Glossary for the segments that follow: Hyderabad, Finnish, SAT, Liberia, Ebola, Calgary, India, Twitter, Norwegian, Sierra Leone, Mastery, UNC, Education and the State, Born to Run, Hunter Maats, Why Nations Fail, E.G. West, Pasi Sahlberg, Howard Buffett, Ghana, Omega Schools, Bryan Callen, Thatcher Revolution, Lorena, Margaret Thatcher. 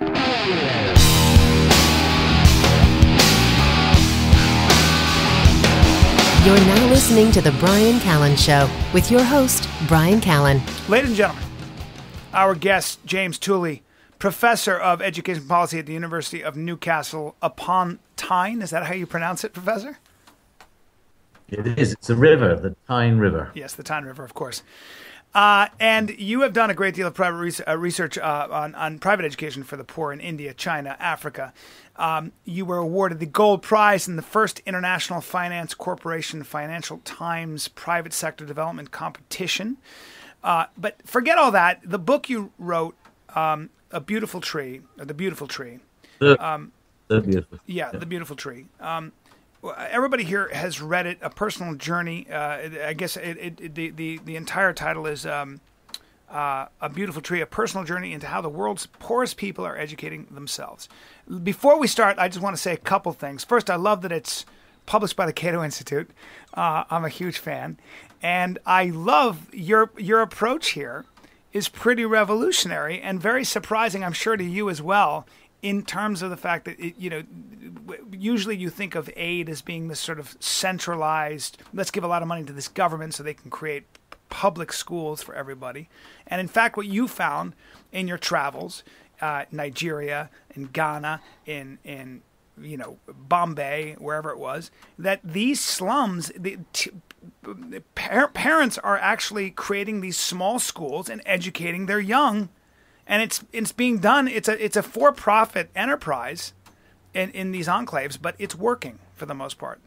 You're now listening to The Bryan Callen Show with your host, Bryan Callen. Ladies and gentlemen, our guest, James Tooley, Professor of Education Policy at the University of Newcastle upon Tyne. Is that how you pronounce it, Professor? It is. It's a river, the Tyne River. Yes, the Tyne River, of course. And you have done a great deal of private research on private education for the poor in India, China, Africa. You were awarded the Gold Prize in the first International Finance Corporation Financial Times Private Sector Development Competition. But forget all that. The book you wrote, A Beautiful Tree, or The Beautiful Tree. Yeah, The Beautiful Tree. Everybody here has read it, a personal journey. I guess the entire title is A Beautiful Tree, A Personal Journey into How the World's Poorest People Are Educating Themselves. Before we start, I just want to say a couple things. First, I love that it's published by the Cato Institute. I'm a huge fan. And I love your approach here is pretty revolutionary and very surprising, I'm sure, to you as well, in terms of the fact that, usually you think of aid as being this sort of centralized, let's give a lot of money to this government so they can create public schools for everybody. And in fact, what you found in your travels, Nigeria, in Ghana, in Bombay, wherever it was, that these slums, parents are actually creating these small schools and educating their young. And it's being done. It's a for-profit enterprise in these enclaves, but it's working for the most part.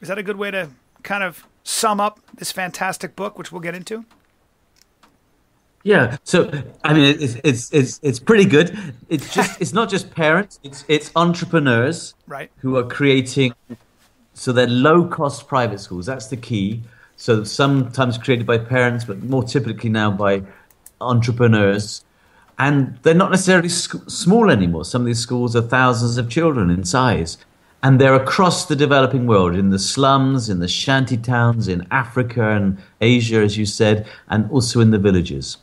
Is that a good way to kind of sum up this fantastic book, which we'll get into? Yeah. So I mean, it's pretty good. It's just it's not just parents. It's entrepreneurs, right, who are creating. So they're low-cost private schools. That's the key. So sometimes created by parents, but more typically now by entrepreneurs. And they're not necessarily small anymore. Some of these schools are thousands of children in size. And they're across the developing world, in the slums, in the shanty towns, in Africa and Asia, as you said, and also in the villages.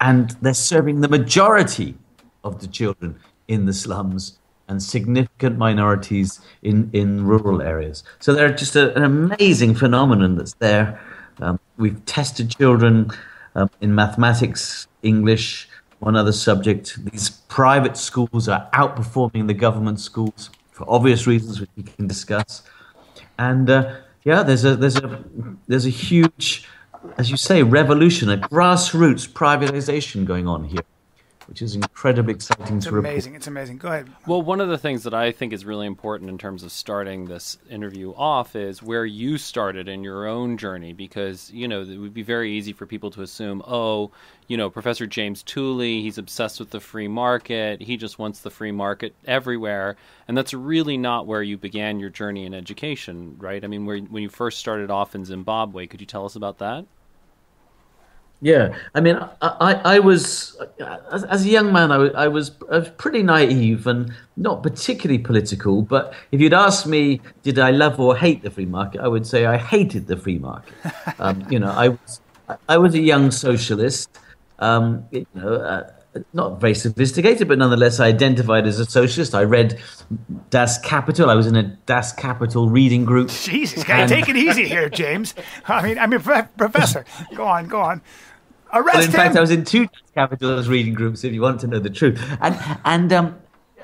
And they're serving the majority of the children in the slums and significant minorities in rural areas. So they're just an amazing phenomenon that's there. We've tested children in mathematics, English, one other subject. These private schools are outperforming the government schools for obvious reasons, which we can discuss. And there's a huge, as you say, revolution, a grassroots privatization going on here, which is incredibly exciting to report. It's amazing. Go ahead. Well, one of the things that I think is really important in terms of starting this interview off is where you started in your own journey, because, it would be very easy for people to assume, Professor James Tooley, he's obsessed with the free market. He just wants the free market everywhere. And that's really not where you began your journey in education, right? I mean, when you first started off in Zimbabwe, could you tell us about that? Yeah, I mean, I was, as a young man, I was pretty naive and not particularly political. But if you'd asked me, did I love or hate the free market, I would say I hated the free market. I was a young socialist, not very sophisticated, but nonetheless I identified as a socialist. I read Das Kapital. I was in a Das Kapital reading group. Jesus, gotta take it easy here, James. I mean, Professor, go on. Well, in fact, I was in two Capitals reading groups, if you want to know the truth. And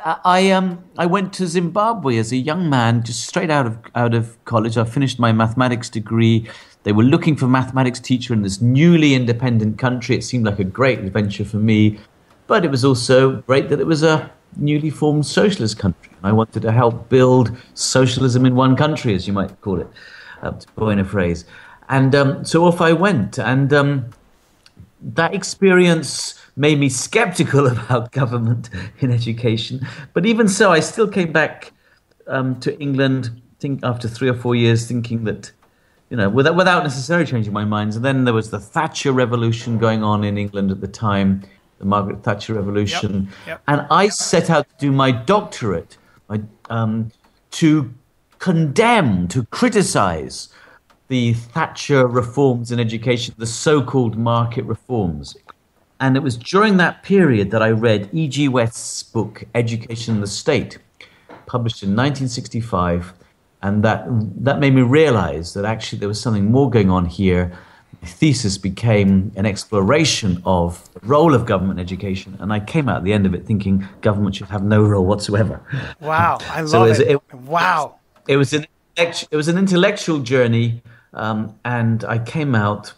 I went to Zimbabwe as a young man, just straight out of college. I finished my mathematics degree. They were looking for a mathematics teacher in this newly independent country. It seemed like a great adventure for me, but it was also great that it was a newly formed socialist country. I wanted to help build socialism in one country, as you might call it, to coin a phrase. And so off I went, and that experience made me skeptical about government in education. But even so, I still came back to England, I think after 3 or 4 years, thinking that, without necessarily changing my mind. And then there was the Thatcher Revolution going on in England at the time, the Margaret Thatcher Revolution. Yep. And I set out to do my doctorate to condemn, to criticize the Thatcher reforms in education, the so-called market reforms. And it was during that period that I read E.G. West's book, Education and the State, published in 1965. And that made me realize that actually there was something more going on here. My thesis became an exploration of the role of government in education. And I came out at the end of it thinking government should have no role whatsoever. Wow, I love Wow. It was an intellectual journey. And I came out,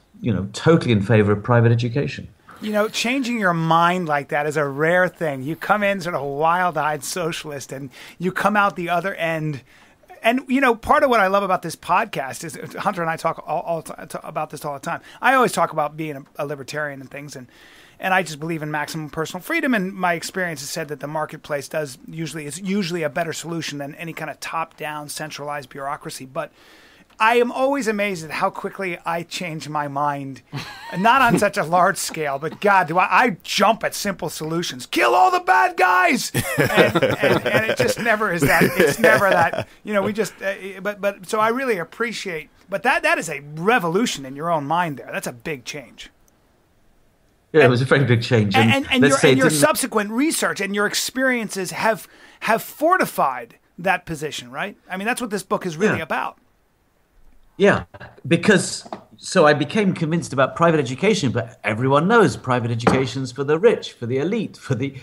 totally in favor of private education. Changing your mind like that is a rare thing. You come in sort of a wild-eyed socialist and you come out the other end. And, part of what I love about this podcast is Hunter and I talk about this all the time. I always talk about being a libertarian and things, and I just believe in maximum personal freedom. And my experience has said that the marketplace is usually a better solution than any kind of top-down centralized bureaucracy. But I am always amazed at how quickly I change my mind. Not on such a large scale, but God, do I jump at simple solutions. Kill all the bad guys! And it just never is that. It's never that. So I really appreciate, but that is a revolution in your own mind there. That's a big change. Yeah, it was a very big change. And your subsequent research and your experiences have fortified that position, right? I mean, that's what this book is really about. Yeah, so I became convinced about private education, but everyone knows private education's for the rich, for the elite, for the,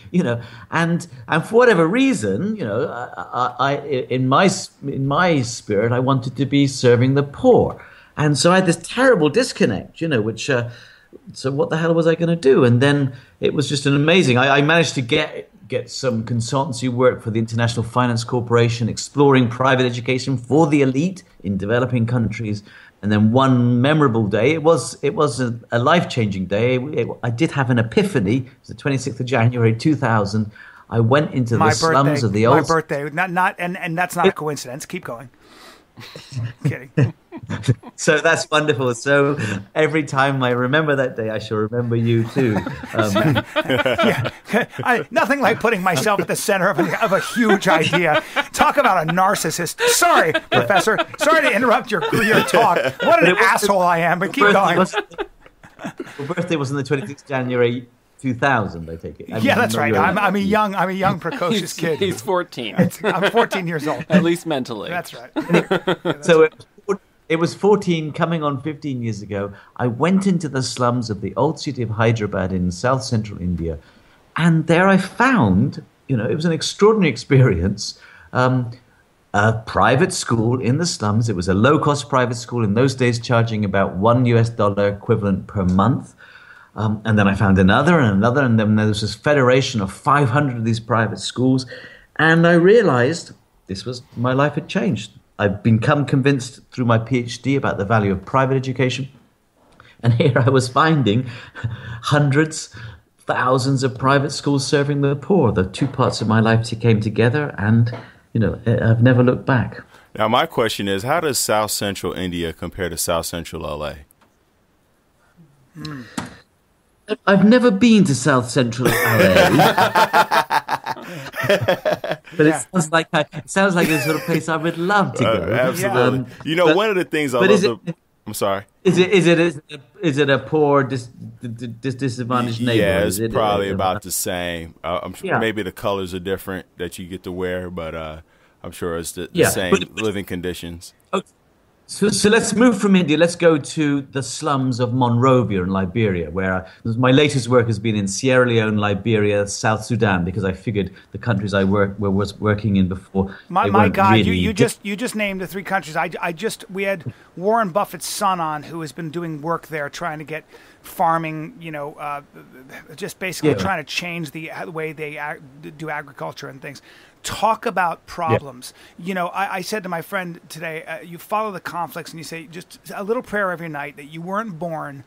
and for whatever reason, in my spirit, I wanted to be serving the poor. And so I had this terrible disconnect, which, so what the hell was I going to do? And then it was just an amazing, I managed to get some consultancy work for the International Finance Corporation, exploring private education for the elite in developing countries. And then one memorable day, it was a life-changing day. I did have an epiphany. It was the 26th of January, 2000. I went into the slums of the old... My birthday. And that's not a coincidence. Keep going. Kidding. So that's wonderful. So every time I remember that day, I shall remember you too. Yeah. Nothing like putting myself at the center of a huge idea. Talk about a narcissist. Sorry, Professor. Sorry to interrupt your talk. What an asshole I am, but keep going. Your birthday was on the 26th of January, 2000, I take it. That's right. I'm a young, precocious kid. He's 14. I'm 14 years old. At least mentally. That's right. It was 14, coming on 15 years ago. I went into the slums of the old city of Hyderabad in south central India. And there I found, it was an extraordinary experience, a private school in the slums. It was a low-cost private school in those days, charging about $1 equivalent per month. And then I found another and another. And then there was this federation of 500 of these private schools. And I realized my life had changed. I've become convinced through my PhD about the value of private education. And here I was finding hundreds, thousands of private schools serving the poor. The two parts of my life came together and, I've never looked back. Now, my question is, how does South Central India compare to South Central LA? I've never been to South Central LA. But it sounds like the sort of place I would love to go. Absolutely. One of the things I love. I'm sorry. Is it a poor, disadvantaged neighborhood? Yeah, it's probably about the same. I'm sure maybe the colors are different that you get to wear, but I'm sure it's the same living conditions. Okay. So let's move from India. Let's go to the slums of Monrovia in Liberia, where my latest work has been in Sierra Leone, Liberia, South Sudan, because I figured the countries I was working in before. My God, really you just named the three countries. We had Warren Buffett's son on, who has been doing work there, trying to get farming. Just basically trying to change the way they do agriculture and things. Talk about problems. Yep. I said to my friend today, you follow the conflicts and you say just a little prayer every night that you weren't born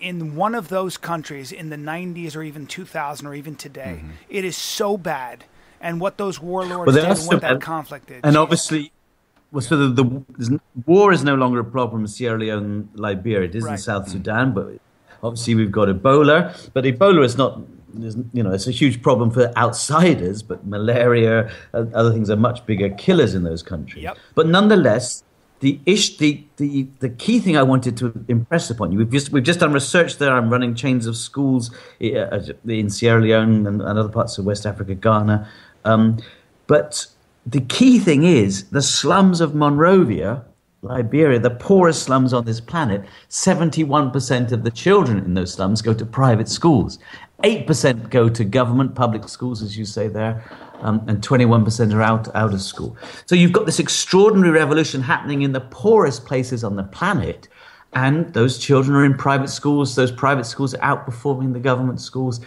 in one of those countries in the 90s or even 2000 or even today. Mm-hmm. It is so bad. And what those warlords did, what that conflict did. And obviously, the war is no longer a problem in Sierra Leone, Liberia. It is in South Sudan, but obviously we've got Ebola. But Ebola is not... it's a huge problem for outsiders, but malaria and other things are much bigger killers in those countries. Yep. But nonetheless, The key thing I wanted to impress upon you, we've just done research there. I'm running chains of schools in Sierra Leone and other parts of West Africa, Ghana. But the key thing is the slums of Monrovia, Liberia, the poorest slums on this planet, 71% of the children in those slums go to private schools. 8% go to government public schools, as you say there, and 21% are out of school. So you've got this extraordinary revolution happening in the poorest places on the planet, and those children are in private schools. Those private schools are outperforming the government schools.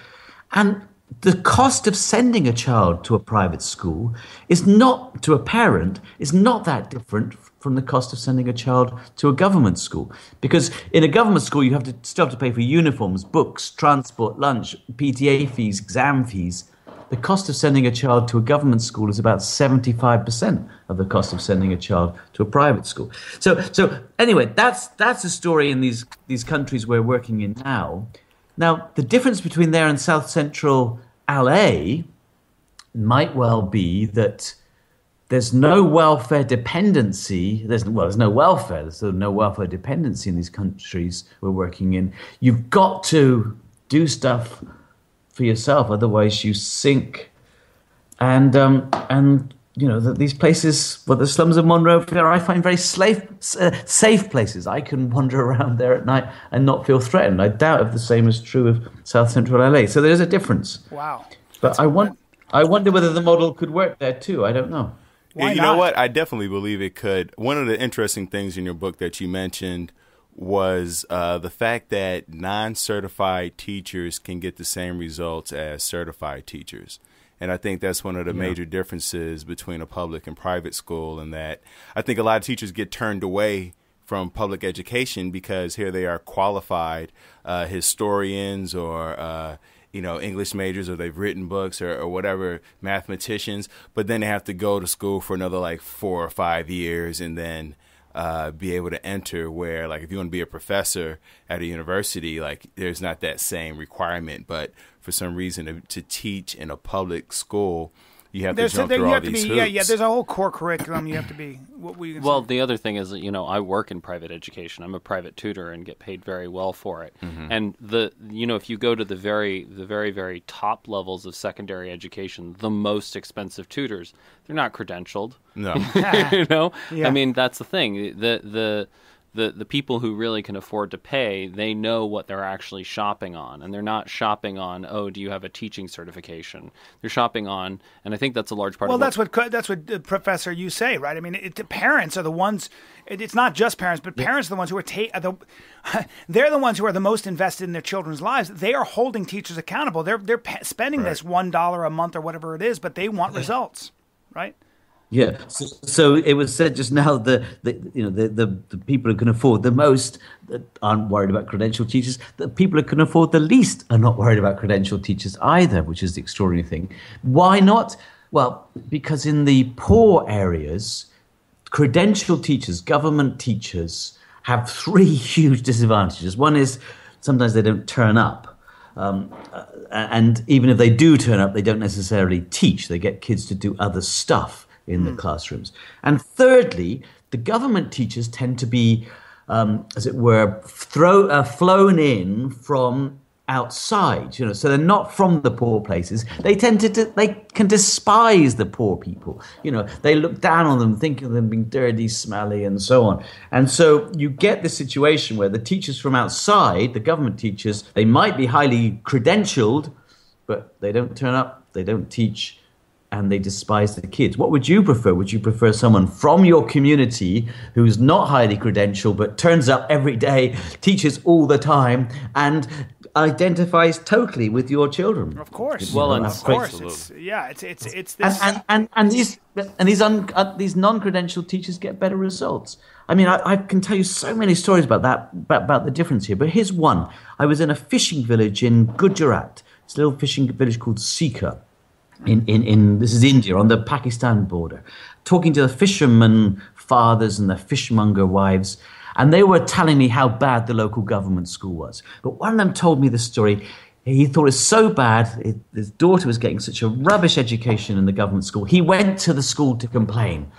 And the cost of sending a child to a private school is not that different from the cost of sending a child to a government school. Because in a government school, you still have to pay for uniforms, books, transport, lunch, PTA fees, exam fees. The cost of sending a child to a government school is about 75% of the cost of sending a child to a private school. So anyway, that's a story in these countries we're working in now. Now, the difference between there and South Central LA might well be that there's no welfare dependency. There's no welfare. There's no welfare dependency in these countries we're working in. You've got to do stuff for yourself, otherwise you sink. And you know that these places, the slums of Monrovia, I find very safe places. I can wander around there at night and not feel threatened. I doubt if the same is true of South Central LA. So there is a difference. Wow! But I wonder whether the model could work there too. I don't know. You know what? I definitely believe it could. One of the interesting things in your book that you mentioned was the fact that non-certified teachers can get the same results as certified teachers. And I think that's one of the major differences between a public and private school, and that I think a lot of teachers get turned away from public education because here they are qualified historians or English majors, or they've written books or whatever, mathematicians, but then they have to go to school for another like 4 or 5 years and then be able to enter, where like if you want to be a professor at a university, like there's not that same requirement. But for some reason to teach in a public school, you have to jump through all these hoops. Yeah, there's a whole core curriculum you have to be. The other thing is that, I work in private education. I'm a private tutor and get paid very well for it. Mm-hmm. And if you go to the very, very top levels of secondary education, the most expensive tutors, they're not credentialed. No. Yeah. I mean, that's the thing. The people who really can afford to pay, they know what they're actually shopping on, and they're not shopping on, oh, do you have a teaching certification? They're shopping on, and I think that's a large part of it. Well, that's what Professor, you say, right? I mean, parents are the ones. It's not just parents, but parents are the ones who are they're the ones who are the most invested in their children's lives. They are holding teachers accountable. They're spending this $1 a month or whatever it is, but they want results, right? Yeah, so it was said just now the people who can afford the most aren't worried about credentialed teachers. The people who can afford the least are not worried about credentialed teachers either, which is the extraordinary thing. Why not? Well, because in the poor areas, credentialed teachers, government teachers, have three huge disadvantages. One is sometimes they don't turn up. And even if they do turn up, they don't necessarily teach. They get kids to do other stuff in the classrooms. And thirdly, the government teachers tend to be, as it were, flown in from outside, so they're not from the poor places. They can despise the poor people. They look down on them, thinking of them being dirty, smelly, and so on. And so you get this situation where the teachers from outside, the government teachers, they might be highly credentialed, but they don't turn up, they don't teach, and they despise the kids. What would you prefer? Would you prefer someone from your community who's not highly credentialed but turns up every day, teaches all the time, and identifies totally with your children? Of course. Well, of course. It's this. And these non-credentialed teachers get better results. I mean, I can tell you so many stories about that, about the difference here. But here's one. I was in a fishing village in Gujarat. It's a little fishing village called Sikha. This is India, on the Pakistan border, talking to the fishermen fathers and the fishmonger wives, and they were telling me how bad the local government school was. But one of them told me this story. He thought it was so bad, his daughter was getting such a rubbish education in the government school. He went to the school to complain.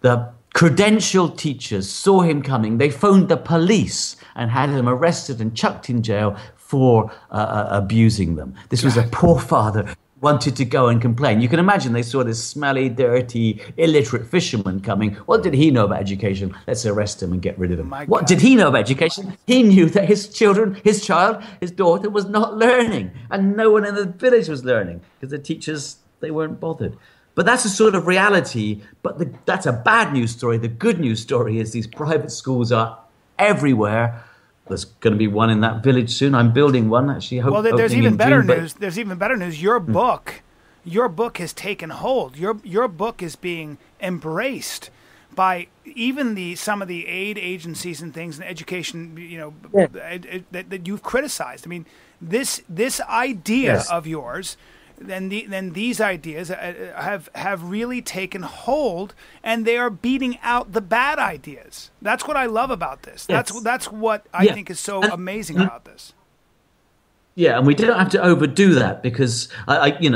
The Credentialed teachers saw him coming. They phoned the police and had him arrested and chucked in jail for abusing them. This was a poor father. Wanted to go and complain. You can imagine they saw this smelly, dirty, illiterate fisherman coming. What did he know about education? Let's arrest him and get rid of him. What did he know about education? He knew that his daughter was not learning, and no one in the village was learning because the teachers, they weren't bothered. But that's a sort of reality, but that's a bad news story. The good news story is these private schools are everywhere. There's going to be one in that village soon. I'm building one, actually. Well, there's even better news. There's even better news. Your book has taken hold. Your book is being embraced by even some of the aid agencies and things in education. That you've criticized. I mean, this idea of yours. Then these ideas have really taken hold, and they are beating out the bad ideas. That's what I love about this. That's what I think is so amazing about this. Yeah, and we don't have to overdo that, because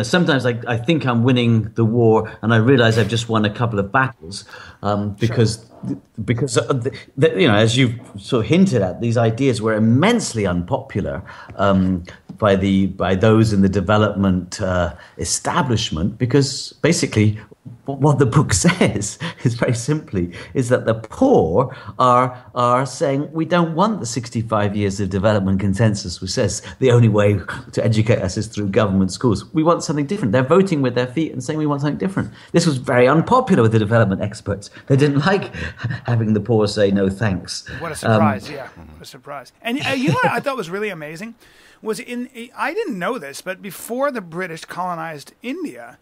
sometimes I think I'm winning the war, and I realize I've just won a couple of battles because as you've sort of hinted at, these ideas were immensely unpopular by those in the development establishment, because basically what the book says is very simply is that the poor are saying, we don't want the 65 years of development consensus which says the only way to educate us is through government schools. We want something different. They're voting with their feet and saying we want something different. This was very unpopular with the development experts. They didn't like having the poor say no thanks. What a surprise, what a surprise. And you know what I thought was really amazing? I didn't know this, but before the British colonized India,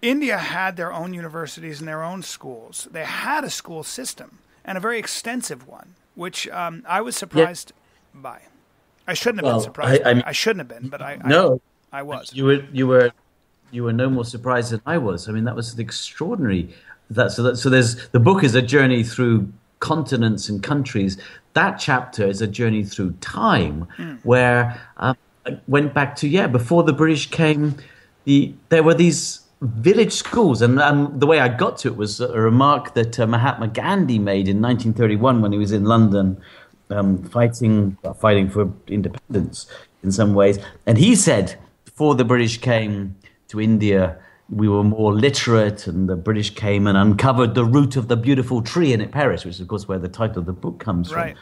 India had their own universities and their own schools. They had a school system, and a very extensive one, which I was surprised by. I shouldn't have been surprised. I shouldn't have been, but I was. You were no more surprised than I was. I mean, that was extraordinary. So there's the book is a journey through continents and countries. That chapter is a journey through time, where I went back to before the British came. There were these village schools, and the way I got to it was a remark that Mahatma Gandhi made in 1931 when he was in London fighting for independence in some ways. And he said, before the British came to India, we were more literate, and the British came and uncovered the root of the beautiful tree, and it perished, which is of course where the title of the book comes from.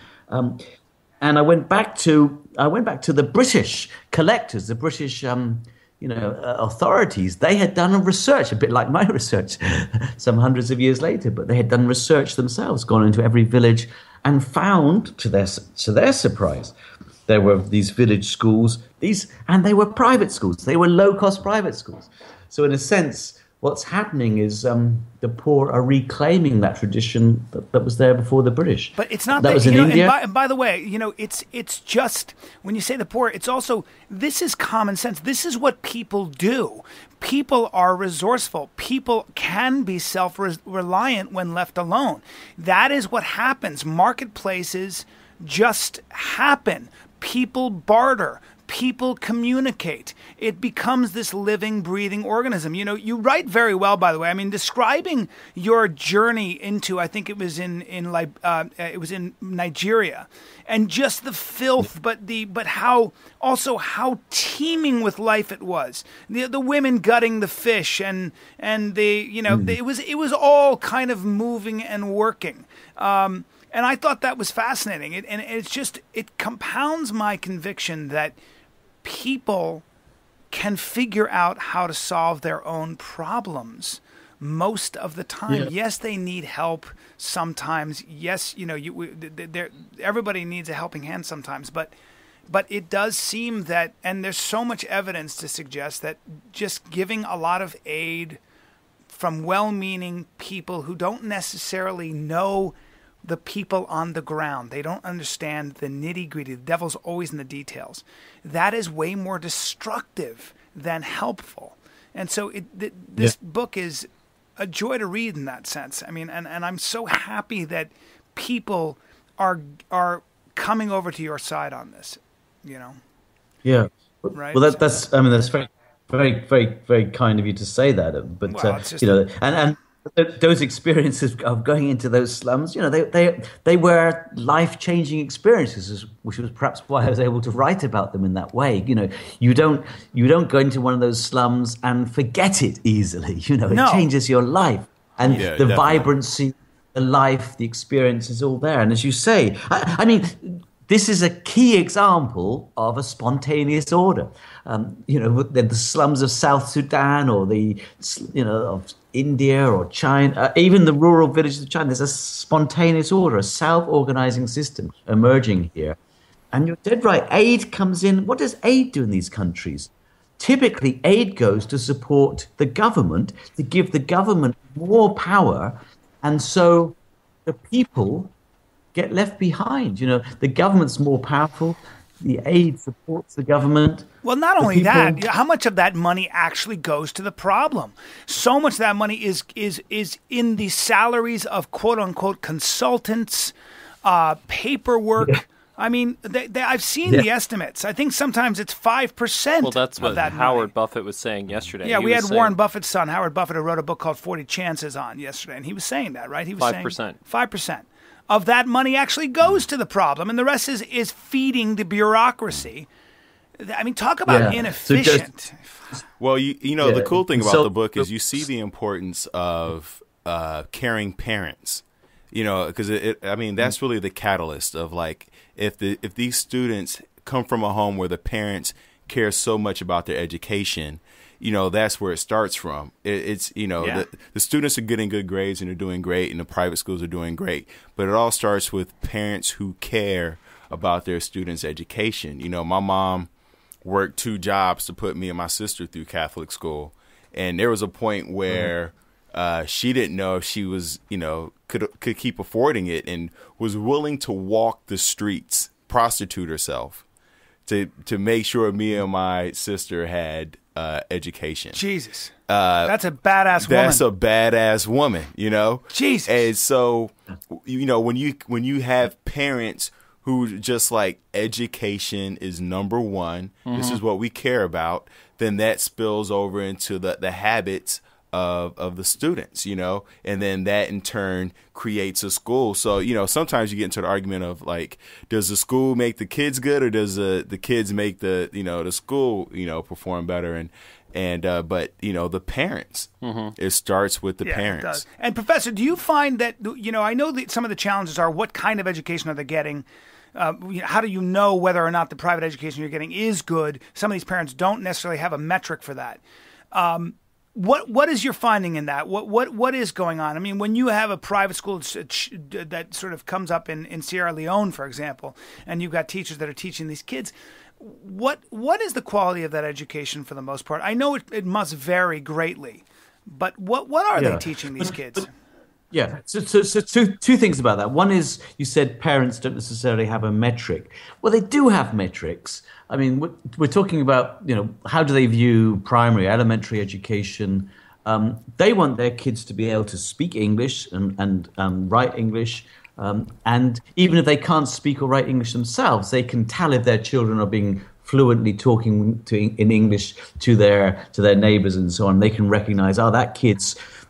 And I went back to the British collectors, the British authorities. They had done a research, a bit like my research, some hundreds of years later, but they had done research themselves, gone into every village and found, to their surprise, there were these village schools, and they were private schools. They were low-cost private schools. So in a sense, what's happening is the poor are reclaiming that tradition that was there before the British. But it's not that was in India. And by the way, it's just when you say the poor, it's also, this is common sense. This is what people do. People are resourceful. People can be self-reliant when left alone. That is what happens. Marketplaces just happen. People barter. People communicate. It becomes this living, breathing organism. You write very well, by the way. I mean, describing your journey into, I think it was in Nigeria, and just the filth, but how teeming with life it was. The women gutting the fish, it was all kind of moving and working. And I thought that was fascinating. It compounds my conviction that people can figure out how to solve their own problems most of the time. Yeah. Yes, they need help sometimes. Yes, everybody needs a helping hand sometimes. But it does seem that, and there's so much evidence to suggest that just giving a lot of aid from well-meaning people who don't necessarily know the people on the ground, they don't understand the nitty-gritty. The devil's always in the details. That is way more destructive than helpful. And so this book is a joy to read in that sense. I mean, and I'm so happy that people are coming over to your side on this, Yeah. Right? Well, that's very, very, very, very kind of you to say that. But, well, Those experiences of going into those slums, you know, they were life-changing experiences, which was perhaps why I was able to write about them in that way. You know, you don't go into one of those slums and forget it easily. You know, it changes your life, and the vibrancy, the life, the experience is all there. And as you say, I mean, this is a key example of a spontaneous order. You know, the slums of South Sudan, or the, you know, of India or China, even the rural villages of China, there's a spontaneous order, a self-organizing system emerging here. And you're dead right, aid comes in. What does aid do in these countries? Typically, aid goes to support the government, to give the government more power, and so the people get left behind. You know, the government's more powerful, the aid supports the government. Well, not only that, how much of that money actually goes to the problem? So much of that money is in the salaries of quote-unquote consultants, paperwork. Yeah. I mean, I've seen the estimates. I think sometimes it's 5%. Well, that's what Howard Buffett was saying yesterday. Yeah, we had Warren Buffett's son, Howard Buffett, who wrote a book called 40 Chances on yesterday, and he was saying that, right? He was saying 5% of that money actually goes to the problem, and the rest is feeding the bureaucracy. I mean, talk about inefficient. Well, you know, the cool thing about the book is you see the importance of caring parents, you know, because I mean, that's really the catalyst of, like, if these students come from a home where the parents care so much about their education, you know, that's where it starts from. It's, you know, the students are getting good grades and they're doing great, and the private schools are doing great. But it all starts with parents who care about their students' education. You know, my mom worked 2 jobs to put me and my sister through Catholic school. And there was a point where she didn't know if she was, you know, could keep affording it, and was willing to walk the streets, prostitute herself to make sure me and my sister had education. Jesus, that's a badass woman. That's a badass woman, you know. Jesus. And so, you know, when you have parents who just like education is number one, this is what we care about, then that spills over into the habits of the students, you know, and then that in turn creates a school. So, you know, sometimes you get into the argument of, like, does the school make the kids good, or does the kids make the school, you know, perform better? But, you know, the parents, it starts with the parents. It does. And Professor, do you find that, you know, I know that some of the challenges are what kind of education are they getting? How do you know whether or not the private education you're getting is good? Some of these parents don't necessarily have a metric for that. What is your finding in that? What is going on? I mean, when you have a private school that sort of comes up in Sierra Leone, for example, and you've got teachers that are teaching these kids, what is the quality of that education for the most part? I know it must vary greatly, but what are they teaching these kids? Yeah, so two things about that. One is, you said parents don't necessarily have a metric. Well, they do have metrics. I mean, we're talking about, you know, how do they view primary, elementary education? They want their kids to be able to speak English and write English. And even if they can't speak or write English themselves, they can tell if their children are being fluently talking in English to their neighbors and so on. They can recognize, oh, that kid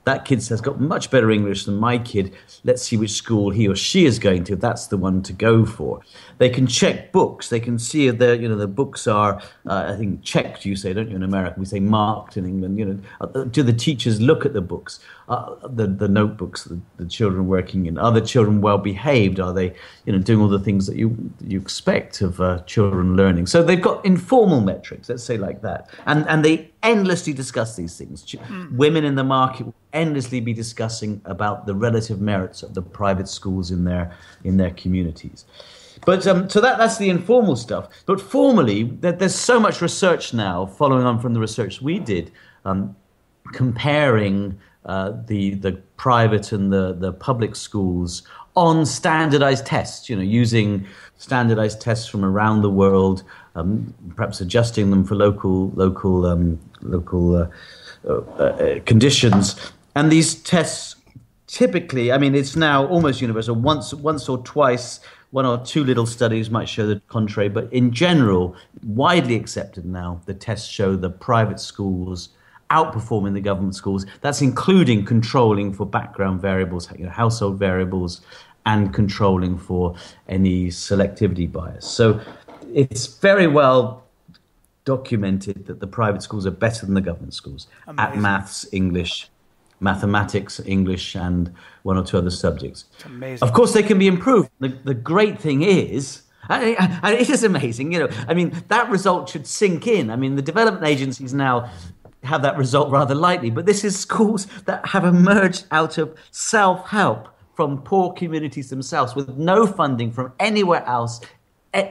has got much better English than my kid. Let's see which school he or she is going to. That's the one to go for. They can check books. They can see if the books are, I think, checked, you say, don't you, in America? We say marked in England. You know, do the teachers look at the books, the notebooks the children working in? Are the children well-behaved? Are they, you know, doing all the things that you expect of children learning? So they've got informal metrics, let's say, like that. And they endlessly discuss these things. Women in the market endlessly be discussing about the relative merits of the private schools in their communities. But so that's the informal stuff. But formally, there's so much research now, following on from the research we did, comparing the private and the public schools on standardized tests, you know, using standardized tests from around the world, perhaps adjusting them for local conditions. And these tests typically, I mean, it's now almost universal. Once or twice, one or two little studies might show the contrary. But in general, widely accepted now, the tests show the private schools outperforming the government schools. That's including controlling for background variables, household variables, and controlling for any selectivity bias. So it's very well documented that the private schools are better than the government schools at maths, English, mathematics, English, and one or two other subjects. Amazing. Of course, they can be improved. The great thing is, and it is amazing, I mean, that result should sink in. I mean, the development agencies now have that result rather lightly, but this is schools that have emerged out of self-help from poor communities themselves with no funding from anywhere else,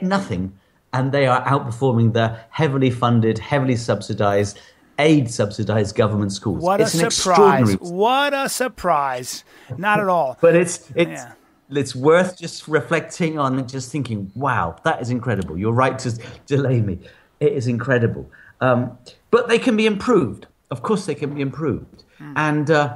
nothing, and they are outperforming the heavily funded, heavily subsidized, aid-subsidized government schools. What a surprise. What a surprise. Not at all. But it's worth just reflecting on and just thinking, wow, that is incredible. You're right to delay me. It is incredible. But they can be improved. Of course they can be improved. Mm. And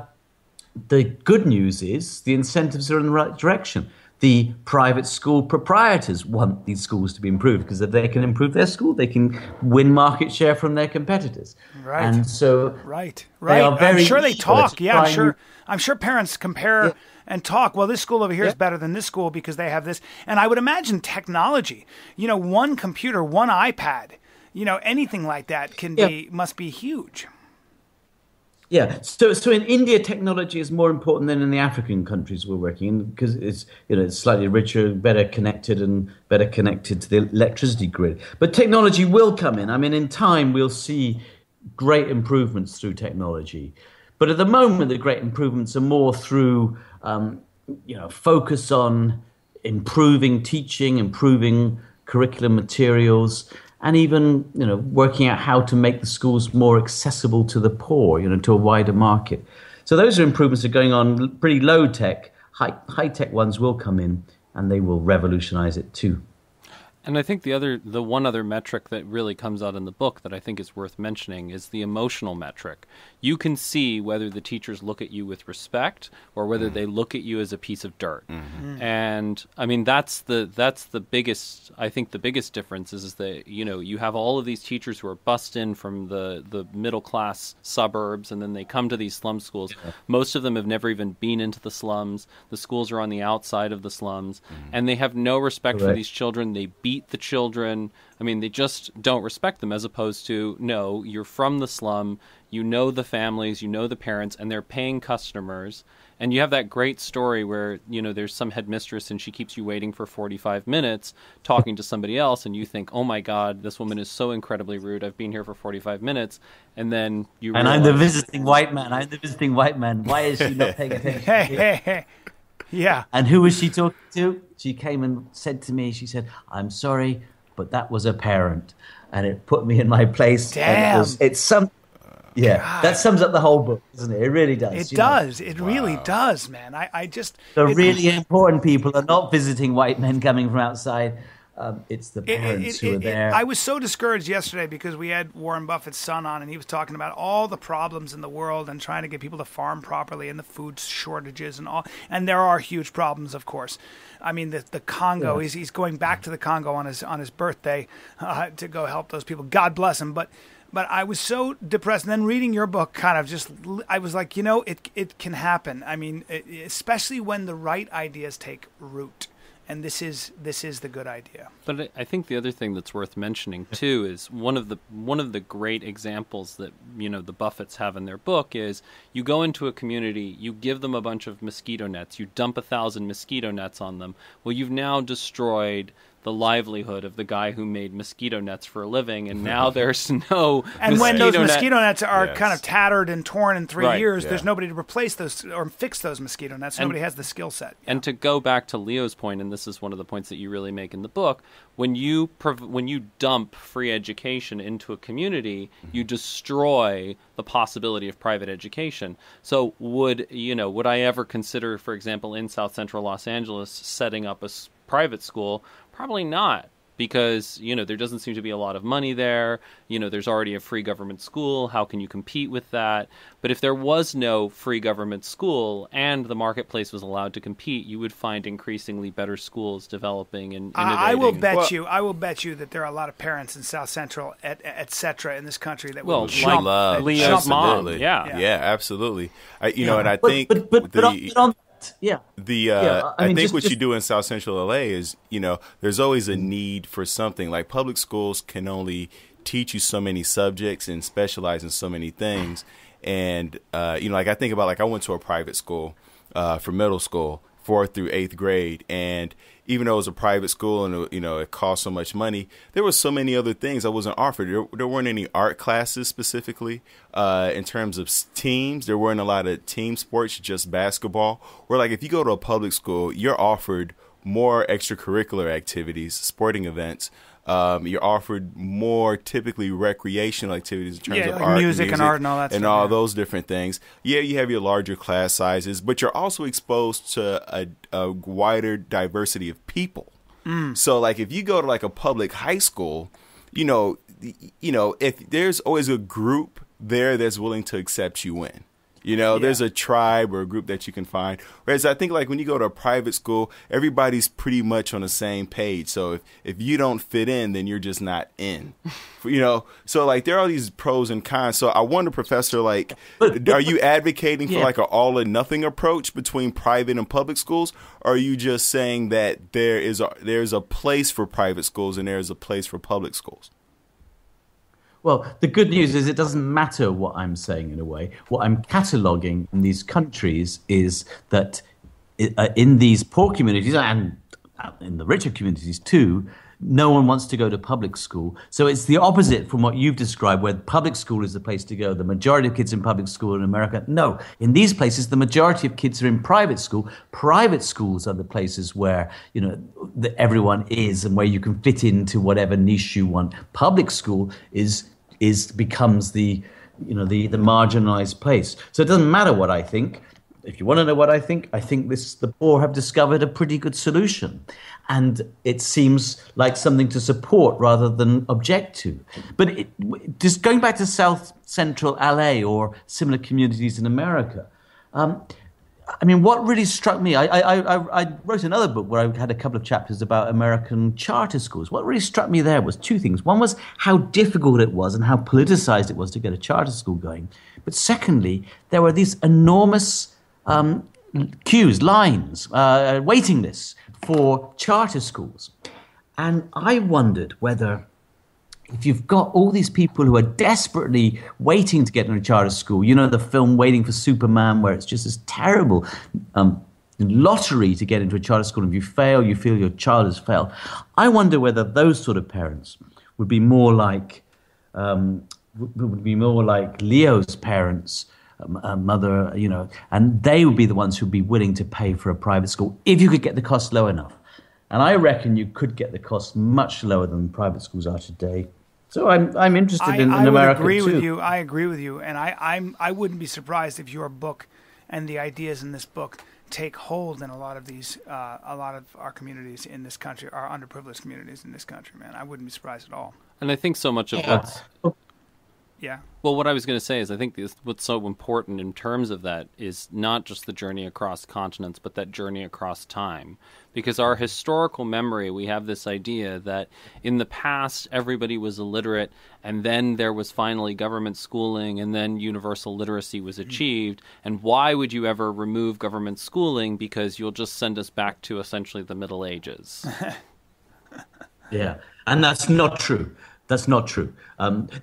the good news is the incentives are in the right direction. The private school proprietors want these schools to be improved because if they can improve their school, they can win market share from their competitors. Right. And so they are very I'm sure parents compare and talk, well, this school over here is better than this school because they have this. And I would imagine technology, one computer, one iPad, anything like that can must be huge. Yeah, so in India, technology is more important than in the African countries we're working in because it's it's slightly richer, better connected to the electricity grid. But technology will come in. I mean, in time we'll see great improvements through technology, but at the moment the great improvements are more through focus on improving teaching, improving curriculum materials. And even, working out how to make the schools more accessible to the poor, to a wider market. So those are improvements that are going on pretty low tech. High tech ones will come in and they will revolutionize it too. And I think the one other metric that really comes out in the book that I think is worth mentioning is the emotional metric. You can see whether the teachers look at you with respect or whether they look at you as a piece of dirt. Mm-hmm. And I mean that's the biggest difference is that you have all of these teachers who are bussed in from the middle class suburbs and then they come to these slum schools. Yeah. Most of them have never even been into the slums. The schools are on the outside of the slums and they have no respect for these children. They beat the children. I mean, they just don't respect them as opposed to, no, you're from the slum, the families, the parents, and they're paying customers. And you have that great story where, there's some headmistress and she keeps you waiting for 45 minutes talking to somebody else. And you think, oh, my God, this woman is so incredibly rude. I've been here for 45 minutes. And then you realize, I'm the visiting white man. Why is she not paying attention? Yeah. And who was she talking to? She came and said to me, she said, I'm sorry, but that was a parent. And it put me in my place. Damn. That sums up the whole book, doesn't it? It really does. It does. It really does, man. The really important people are not visiting white men coming from outside. It's the parents who are there. I was so discouraged yesterday because we had Warren Buffett's son on and he was talking about all the problems in the world and trying to get people to farm properly and the food shortages and all. And there are huge problems, of course. I mean, the Congo, he's going back to the Congo on his birthday to go help those people. God bless him. But I was so depressed. And then reading your book I was like, it can happen. I mean, especially when the right ideas take root. And this is the good idea. But I think the other thing that's worth mentioning too is one of the great examples that the Buffetts have in their book is you go into a community, you give them a bunch of mosquito nets, you dump 1,000 mosquito nets on them. Well, you've now destroyed the livelihood of the guy who made mosquito nets for a living, and now there's no. And when those mosquito nets are kind of tattered and torn in 3 years, there's nobody to replace those or fix those mosquito nets. Nobody has the skill set. And to go back to Leo's point, and this is one of the points that you really make in the book, when you dump free education into a community, you destroy the possibility of private education. So would I ever consider, for example, in South Central Los Angeles, setting up a private school? Probably not. because, you know, there doesn't seem to be a lot of money there. You know, there's already a free government school. How can you compete with that? But if there was no free government school and the marketplace was allowed to compete, you would find increasingly better schools developing and innovating. I will bet you that there are a lot of parents in South Central, et cetera, in this country that will jump. Leo's mom. Yeah, absolutely. I think what you do in South Central LA is, you know, there's always a need for something. Like public schools can only teach you so many subjects and specialize in so many things. And, you know, like I think about, like I went to a private school for middle school, 4th through 8th grade. And even though it was a private school and, you know, it cost so much money, there were so many other things I wasn't offered. There weren't any art classes specifically in terms of teams. There weren't a lot of team sports, just basketball. Where like if you go to a public school, you're offered more extracurricular activities, sporting events. You're offered more typically recreational activities in terms of art, music and art and all that and stuff, all those different things. Yeah, you have your larger class sizes, but you're also exposed to a wider diversity of people. Mm. So, like, if you go to like a public high school, you know, if there's always a group there that's willing to accept you in. You know, there's a tribe or a group that you can find. Whereas I think like when you go to a private school, everybody's pretty much on the same page. So if you don't fit in, then you're just not in, you know. So like there are all these pros and cons. So I wonder, Professor, like, are you advocating for like an all or nothing approach between private and public schools? Or are you just saying that there's a place for private schools and there's a place for public schools? Well, the good news is it doesn't matter what I'm saying in a way. What I'm cataloguing in these countries is that in these poor communities and in the richer communities too, no one wants to go to public school. So it's the opposite from what you've described, where public school is the place to go. The majority of kids in public school in America, no. In these places, the majority of kids are in private school. Private schools are the places where, you know, everyone is and where you can fit into whatever niche you want. Public school becomes the, you know, the marginalized place. So it doesn't matter what I think. If you want to know what I think the poor have discovered a pretty good solution. And it seems like something to support rather than object to. But just going back to South Central LA or similar communities in America, I mean, what really struck me, I wrote another book where I had a couple of chapters about American charter schools. What really struck me there was two things. One was how difficult it was and how politicized it was to get a charter school going. But secondly, there were these enormous queues, lines, waiting lists for charter schools. And I wondered whether if you've got all these people who are desperately waiting to get into a charter school, you know, the film Waiting for Superman, where it's just this terrible lottery to get into a charter school. And if you fail, you feel your child has failed. I wonder whether those sort of parents would be more like, Leo's parents, a mother, you know, and they would be the ones who'd be willing to pay for a private school if you could get the cost low enough. And I reckon you could get the cost much lower than private schools are today. So I'm interested in America too. I agree with you, and I wouldn't be surprised if your book and the ideas in this book take hold in a lot of our communities in this country, our underprivileged communities in this country, man. I wouldn't be surprised at all. And I think so much of what's... Yeah. Well, what I was going to say is I think what's so important in terms of that is not just the journey across continents, but that journey across time. Because our historical memory, we have this idea that in the past, everybody was illiterate, and then there was finally government schooling, and then universal literacy was achieved. And why would you ever remove government schooling? Because you'll just send us back to essentially the Middle Ages. Yeah, and that's not true. That's not true.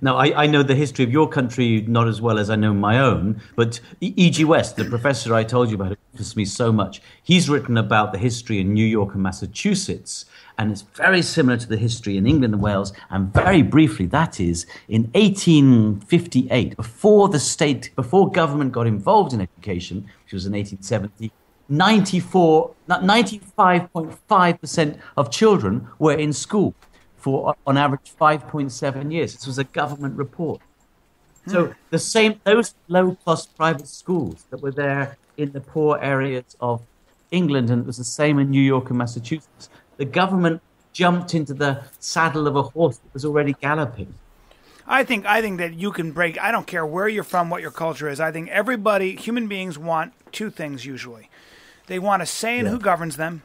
Now, I know the history of your country not as well as I know my own, but E.G. West, the professor I told you about, who interests me so much, he's written about the history in New York and Massachusetts, and it's very similar to the history in England and Wales, and very briefly, that is, in 1858, before government got involved in education, which was in 1870, 95.5% of children were in school for, on average, 5.7 years. This was a government report. So those low-cost private schools that were there in the poor areas of England, and it was the same in New York and Massachusetts, the government jumped into the saddle of a horse that was already galloping. I think that you can break. I don't care where you're from, what your culture is. I think everybody, human beings, want two things usually. They want a say in who governs them,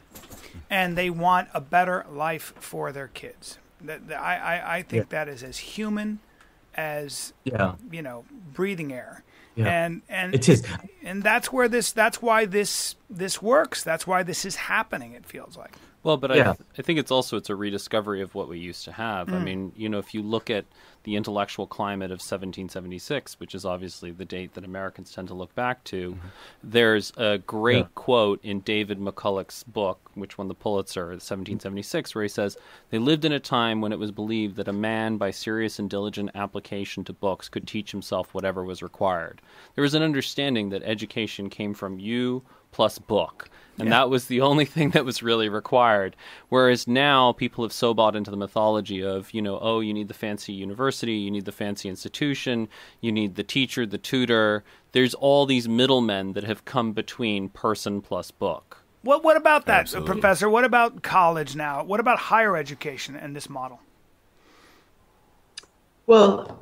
and they want a better life for their kids. I think that is as human as you know, breathing air. Yeah. And it is, and that's where this. That's why this works. That's why this is happening. It feels like. Well, but I think it's also a rediscovery of what we used to have. I mean, you know, if you look at the intellectual climate of 1776, which is obviously the date that Americans tend to look back to, there's a great quote in David McCulloch's book, which won the Pulitzer, 1776, where he says, "They lived in a time when it was believed that a man, by serious and diligent application to books, could teach himself whatever was required. There was an understanding that education came from you plus book." And that was the only thing that was really required. Whereas now people have so bought into the mythology of, you know, oh, you need the fancy university, you need the fancy institution, you need the teacher, the tutor. There's all these middlemen that have come between person plus book. What about that, Professor? What about college now? What about higher education and this model? Well,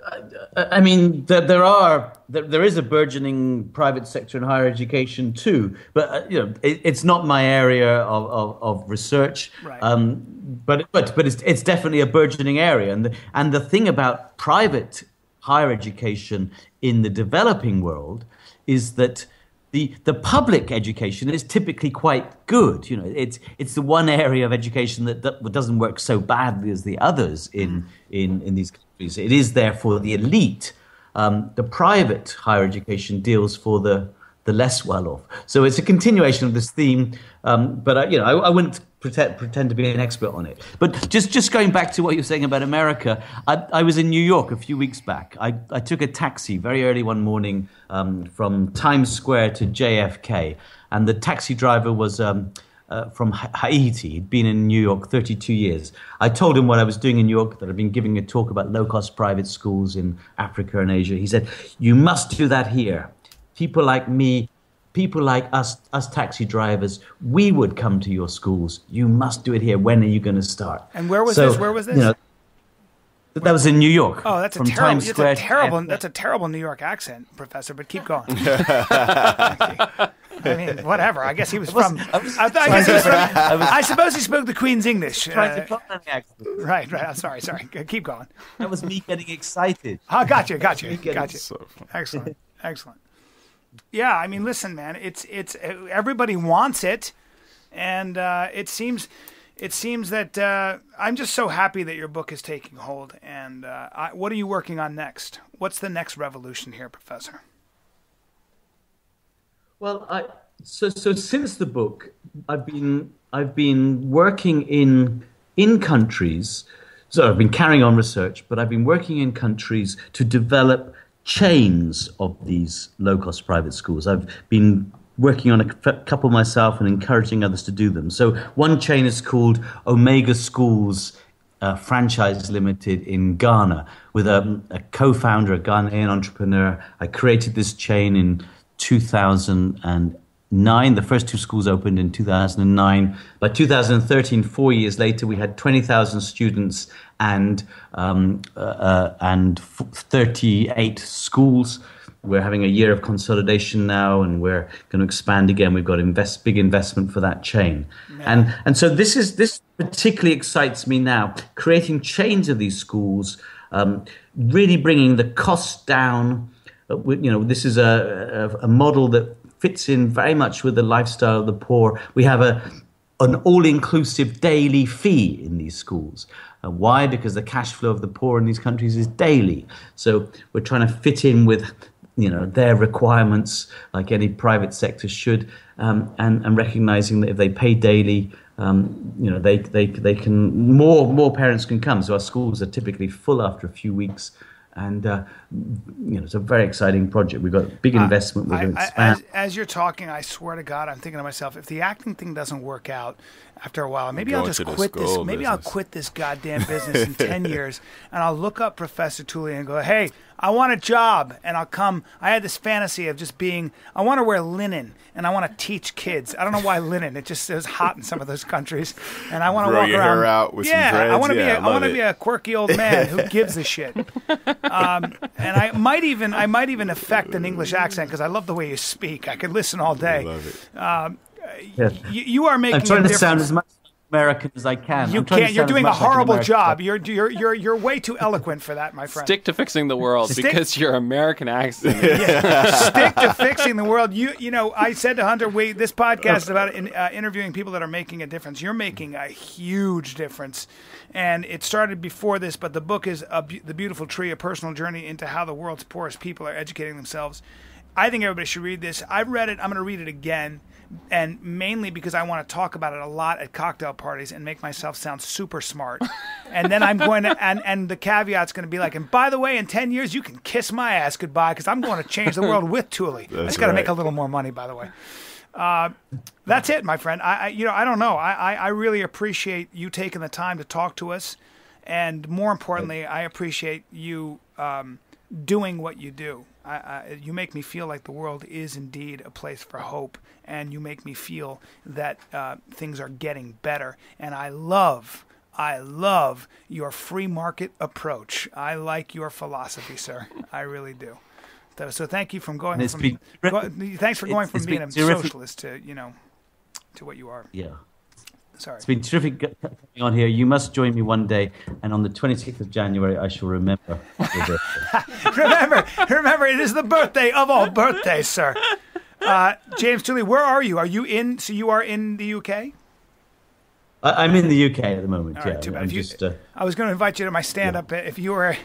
I mean, there is a burgeoning private sector in higher education too, but you know, it's not my area of research. Right. But it's definitely a burgeoning area, and the thing about private higher education in the developing world is that the public education is typically quite good. You know, it's the one area of education that doesn't work so badly as the others in these countries. It is therefore the elite. The private higher education deals for the less well off. So it's a continuation of this theme. But I wouldn't pretend to be an expert on it. But just going back to what you're saying about America, I was in New York a few weeks back. I took a taxi very early one morning from Times Square to JFK, and the taxi driver was from Haiti. He'd been in New York 32 years. I told him what I was doing in New York, that I'd been giving a talk about low-cost private schools in Africa and Asia. He said, "You must do that here. People like me, people like us taxi drivers, we would come to your schools. You must do it here. When are you going to start?" And where was this? Where was this? You know, that was in New York. Oh, that's a terrible. That's a terrible New York accent, Professor. But keep going. I mean, whatever. I guess he was from. I suppose he spoke the Queen's English. Right. I'm sorry. Keep going. That was me getting excited. Oh, gotcha. So excellent. Yeah, I mean, listen, man. It's everybody wants it, and it seems that I'm just so happy that your book is taking hold. And what are you working on next? What's the next revolution here, Professor? Well, so since the book, I've been working in countries. So I've been carrying on research, but I've been working in countries to develop chains of these low-cost private schools. I've been working on a couple myself and encouraging others to do them. So one chain is called Omega Schools Franchise Limited in Ghana. With a co-founder, a Ghanaian entrepreneur, I created this chain in 2009. The first two schools opened in 2009. By 2013, 4 years later, we had 20,000 students and 38 schools. We're having a year of consolidation now, and we're going to expand again. We've got big investment for that chain. And so this particularly excites me now, creating chains of these schools, really bringing the cost down. You know, this is a model that fits in very much with the lifestyle of the poor. We have an all-inclusive daily fee in these schools. Why? Because the cash flow of the poor in these countries is daily. So we're trying to fit in with, you know, their requirements, like any private sector should, and recognizing that if they pay daily, you know, they can more parents can come. So our schools are typically full after a few weeks. And, you know, it's a very exciting project. We've got a big investment. We're going to expand. As you're talking, I swear to God, I'm thinking to myself, if the acting thing doesn't work out, after a while. Maybe I'll just quit this. Maybe I'll quit this goddamn business in 10 years, and I'll look up Professor Tooley and go, hey, I want a job, and I'll come. I had this fantasy of just being, I want to wear linen, and I want to teach kids. I don't know why linen. It was hot in some of those countries, and I want to walk your around. Hair out with some dreads. I want to be a quirky old man who gives a shit. And I might even affect an English accent because I love the way you speak. I could listen all day. I love it. You are making. I'm trying to sound as much American as I can. You can't. You're doing a horrible job. You're way too eloquent for that, my friend. Stick to fixing the world because your American accent. Yeah. Stick to fixing the world. You know, I said to Hunter, this podcast is about interviewing people that are making a difference. You're making a huge difference, and it started before this. But the book is The Beautiful Tree: A Personal Journey into How the World's Poorest People Are Educating Themselves. I think everybody should read this. I've read it. I'm going to read it again. And mainly because I want to talk about it a lot at cocktail parties and make myself sound super smart. And then I'm going to, and the caveat's going to be like, and by the way, in 10 years, you can kiss my ass goodbye because I'm going to change the world with Tooley. I just got to make a little more money, by the way. That's it, my friend. I don't know. I really appreciate you taking the time to talk to us. And more importantly, I appreciate you doing what you do. You make me feel like the world is indeed a place for hope, and you make me feel that things are getting better. And I love your free market approach. I like your philosophy, sir. I really do. So thank you for going from being a socialist to to what you are. Yeah. Sorry. It's been terrific coming on here. You must join me one day, and on the 26th of January, I shall remember your birthday. remember, it is the birthday of all birthdays, sir. James Tooley, where are you? Are you in? So you are in the UK? I'm in the UK at the moment. All right, too bad. I was going to invite you to my stand-up if you were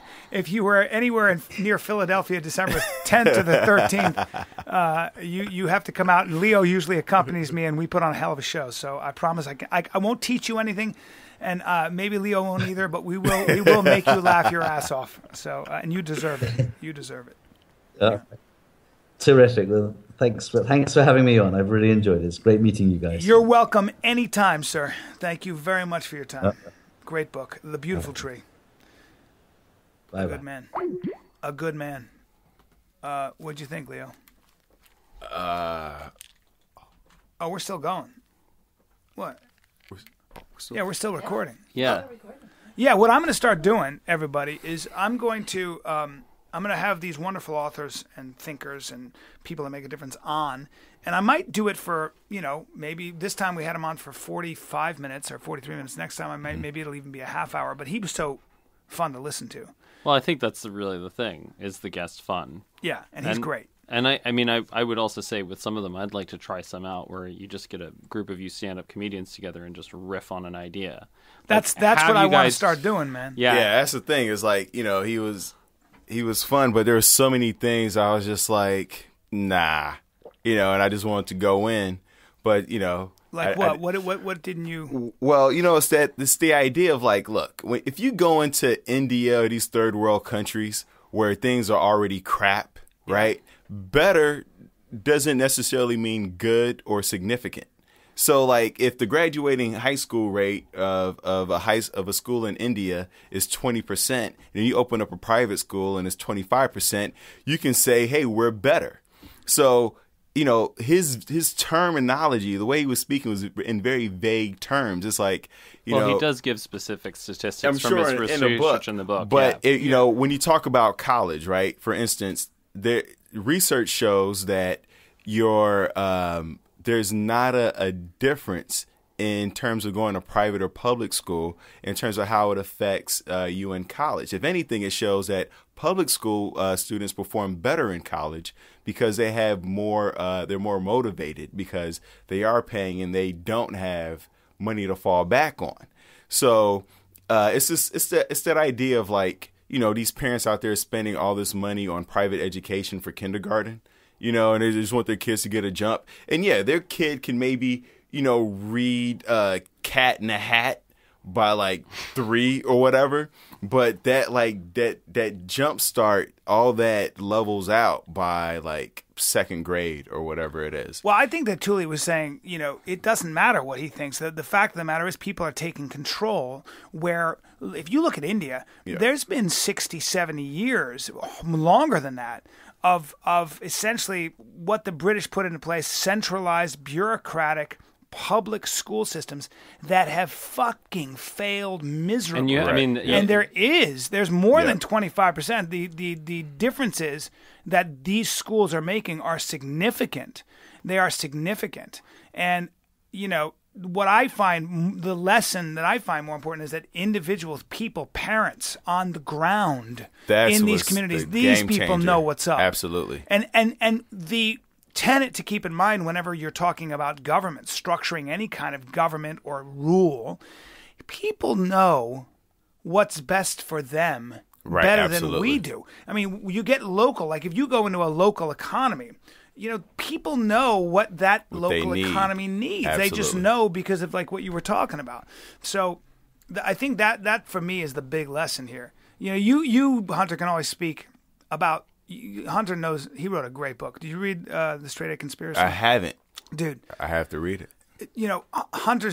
anywhere near Philadelphia, December 10th to the 13th. You have to come out. Leo usually accompanies me, and we put on a hell of a show. So I promise I won't teach you anything, and maybe Leo won't either. But we will make you laugh your ass off. So and you deserve it. You deserve it. Yeah. Terrific. Well, thanks for having me on. I've really enjoyed it. It's great meeting you guys. You're welcome anytime, sir. Thank you very much for your time. Great book, The Beautiful Tree. Bye-bye. A good man. A good man. What'd you think, Leo? Oh, we're still going. What? We're still recording. Yeah. Yeah, what I'm going to start doing, everybody, is I'm going to... I'm going to have these wonderful authors and thinkers and people that make a difference on. And I might do it for, maybe this time we had him on for 45 minutes or 43 minutes. Next time maybe it'll even be a half hour. But he was so fun to listen to. Well, I think that's really the thing, is the guest fun. Yeah, and he's great. And I would also say with some of them, I'd like to try some out where you just get a group of you stand-up comedians together and just riff on an idea. That's what I want to start doing, man. Yeah, that's the thing. Is like, he was fun, but there were so many things I was just like, nah, and I just wanted to go in, but like what didn't you? Well, it's the idea of like, look, if you go into India or these third world countries where things are already crap, right? Better doesn't necessarily mean good or significant. So, like, if the graduating high school rate of a school in India is 20%, and you open up a private school and it's 25%, you can say, "Hey, we're better." So, his terminology, the way he was speaking, was in very vague terms. It's like, he does give specific statistics from his research in the book. But when you talk about college, right? For instance, the research shows that there's not a difference in terms of going to private or public school in terms of how it affects you in college. If anything, it shows that public school students perform better in college because they have more. They're more motivated because they are paying and they don't have money to fall back on. So it's that idea of like, these parents out there spending all this money on private education for kindergarten. And they just want their kids to get a jump. And yeah, their kid can maybe, read Cat in a Hat by like 3 or whatever. But that jump start, all that levels out by like second grade or whatever it is. Well, I think that Tooley was saying, you know, it doesn't matter what he thinks. The fact of the matter is people are taking control where, if you look at India, yeah. there's been 60, 70 years, longer than that, of essentially what the British put into place, centralized, bureaucratic public school systems that have fucking failed miserably. And, I mean, and there's more than 25%. The differences that these schools are making are significant. They are significant. And, you know, what I find, the lesson that I find more important is that individuals, people, parents on the ground in these communities, these people know what's up. Absolutely. And the tenet to keep in mind whenever you're talking about government, structuring any kind of government or rule, people know what's best for them better than we do. I mean, you get local, like if you go into a local economy, you know, people know what that local economy needs. Absolutely. They just know because of like what you were talking about. So I think that for me is the big lesson here. You know, you Hunter can always speak about. Hunter knows, he wrote a great book. Did you read The Straight Edge Conspiracy? I haven't. Dude. I have to read it. You know, Hunter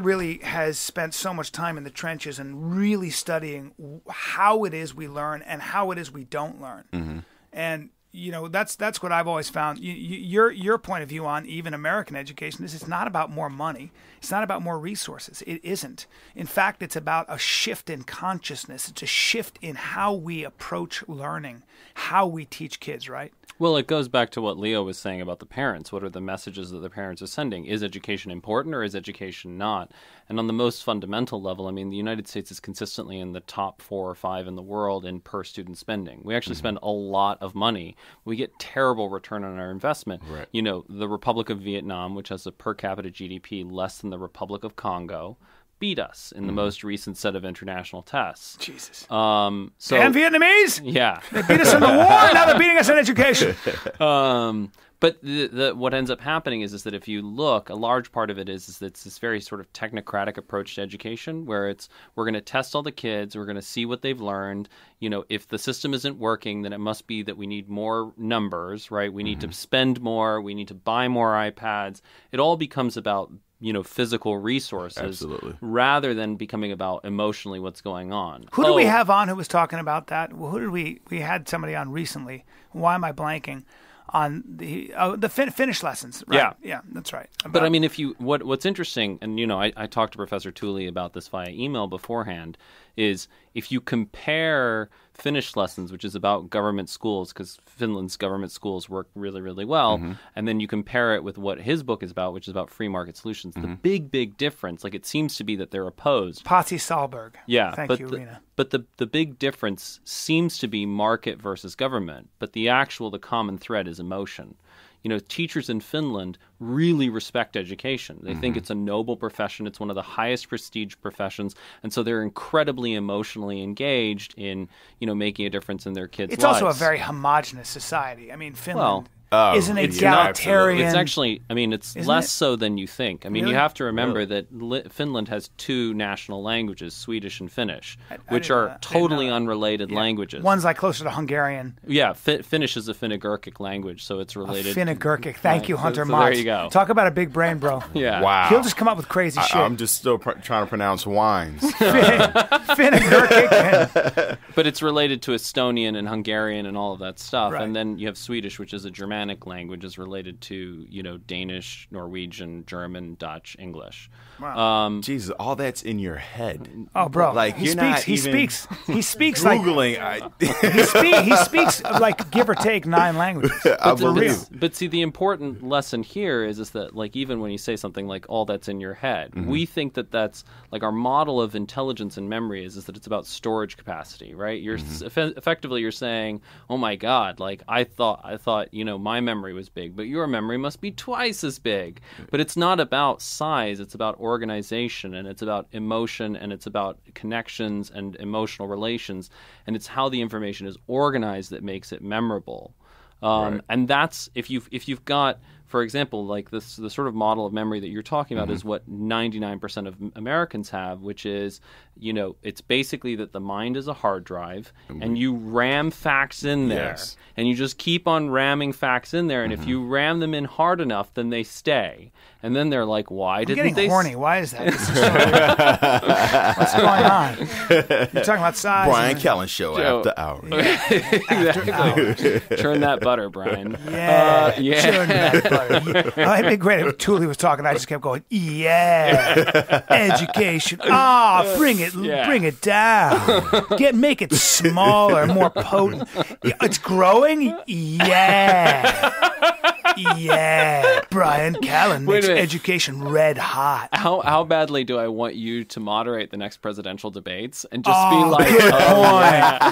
really has spent so much time in the trenches and really studying how it is we learn and how it is we don't learn. Mm-hmm. And, you know, that's what I've always found. Your point of view on even American education is it's not about more money. It's not about more resources. It isn't. In fact, it's about a shift in consciousness. It's a shift in how we approach learning, how we teach kids, right? Well, it goes back to what Leo was saying about the parents. What are the messages that the parents are sending? Is education important or is education not? And on the most fundamental level, I mean, the United States is consistently in the top 4 or 5 in the world in per student spending. We actually spend a lot of money. We get terrible return on our investment. Right. You know, the Republic of Vietnam, which has a per capita GDP less than the Republic of Congo, beat us in the most recent set of international tests. Jesus. Damn Vietnamese? Yeah. They beat us in the war, and now they're beating us in education. But what ends up happening is that if you look, a large part of it is it's this very sort of technocratic approach to education where it's we're going to test all the kids, we're going to see what they've learned. You know, if the system isn't working, then it must be that we need more numbers, right? We need to spend more, we need to buy more iPads. It all becomes about physical resources rather than becoming about emotionally what's going on. Who do we have on who was talking about that? Who did we had somebody on recently. Why am I blanking on the Finnish lessons? Right? Yeah. Yeah, that's right. But I mean, if you, what's interesting, and you know, I talked to Professor Tooley about this via email beforehand, is if you compare Finnish lessons, which is about government schools, because Finland's government schools work really, really well, and then you compare it with what his book is about, which is about free market solutions, the big difference, like it seems to be that they're opposed. Pasi Sahlberg. Yeah. But the big difference seems to be market versus government, but the common thread is emotion. You know, teachers in Finland really respect education. They think it's a noble profession. It's one of the highest prestige professions. And so they're incredibly emotionally engaged in, you know, making a difference in their kids' lives. It's also a very homogenous society. I mean, Finland is an egalitarian. It's actually, I mean, it's less so than you think. I mean, you have to remember that Finland has 2 national languages, Swedish and Finnish, which are totally unrelated languages. One's like closer to Hungarian. Yeah, Finnish is a Finno-Ugric language, so it's related. Finno-Ugric. Thank you, Hunter Maats. There you go. Talk about a big brain, bro. Yeah. Wow. He'll just come up with crazy shit. I'm just still trying to pronounce wines. Finno-Ugric. But it's related to Estonian and Hungarian and all of that stuff. Right. And then you have Swedish, which is a Germanic language, is related to, you know, Danish, Norwegian, German, Dutch, English. Wow. Jesus, all that's in your head. Oh, bro. Like, he speaks like Googling. He speaks like, give or take, 9 languages. But see, the important lesson here is that, like, even when you say something like all that's in your head, we think that that's, like, our model of intelligence and memory is that it's about storage capacity, right? You're effectively, you're saying, oh my God, like, I thought, you know, my memory was big, but your memory must be twice as big. But it's not about size, it's about organization, and it's about emotion, and it's about connections and emotional relations, and it's how the information is organized that makes it memorable. And that's, if you've got For example, like this, the sort of model of memory that you're talking about is what 99% of Americans have, which is, you know, it's basically that the mind is a hard drive and you ram facts in there and you just keep on ramming facts in there. And if you ram them in hard enough, then they stay. And then they're like, why didn't they? I'm getting horny. Why is that? This is what's going on? You're talking about size. Bryan Callen show after hours. Exactly. After hours. Churn that butter, Brian. Yeah. Churn that butter. Oh, it'd be great if Tooley was talking. I just kept going, education. Bring it, bring it down. Make it smaller, more potent. It's growing? Bryan Callen makes education red hot. How badly do I want you to moderate the next presidential debates and just be like, good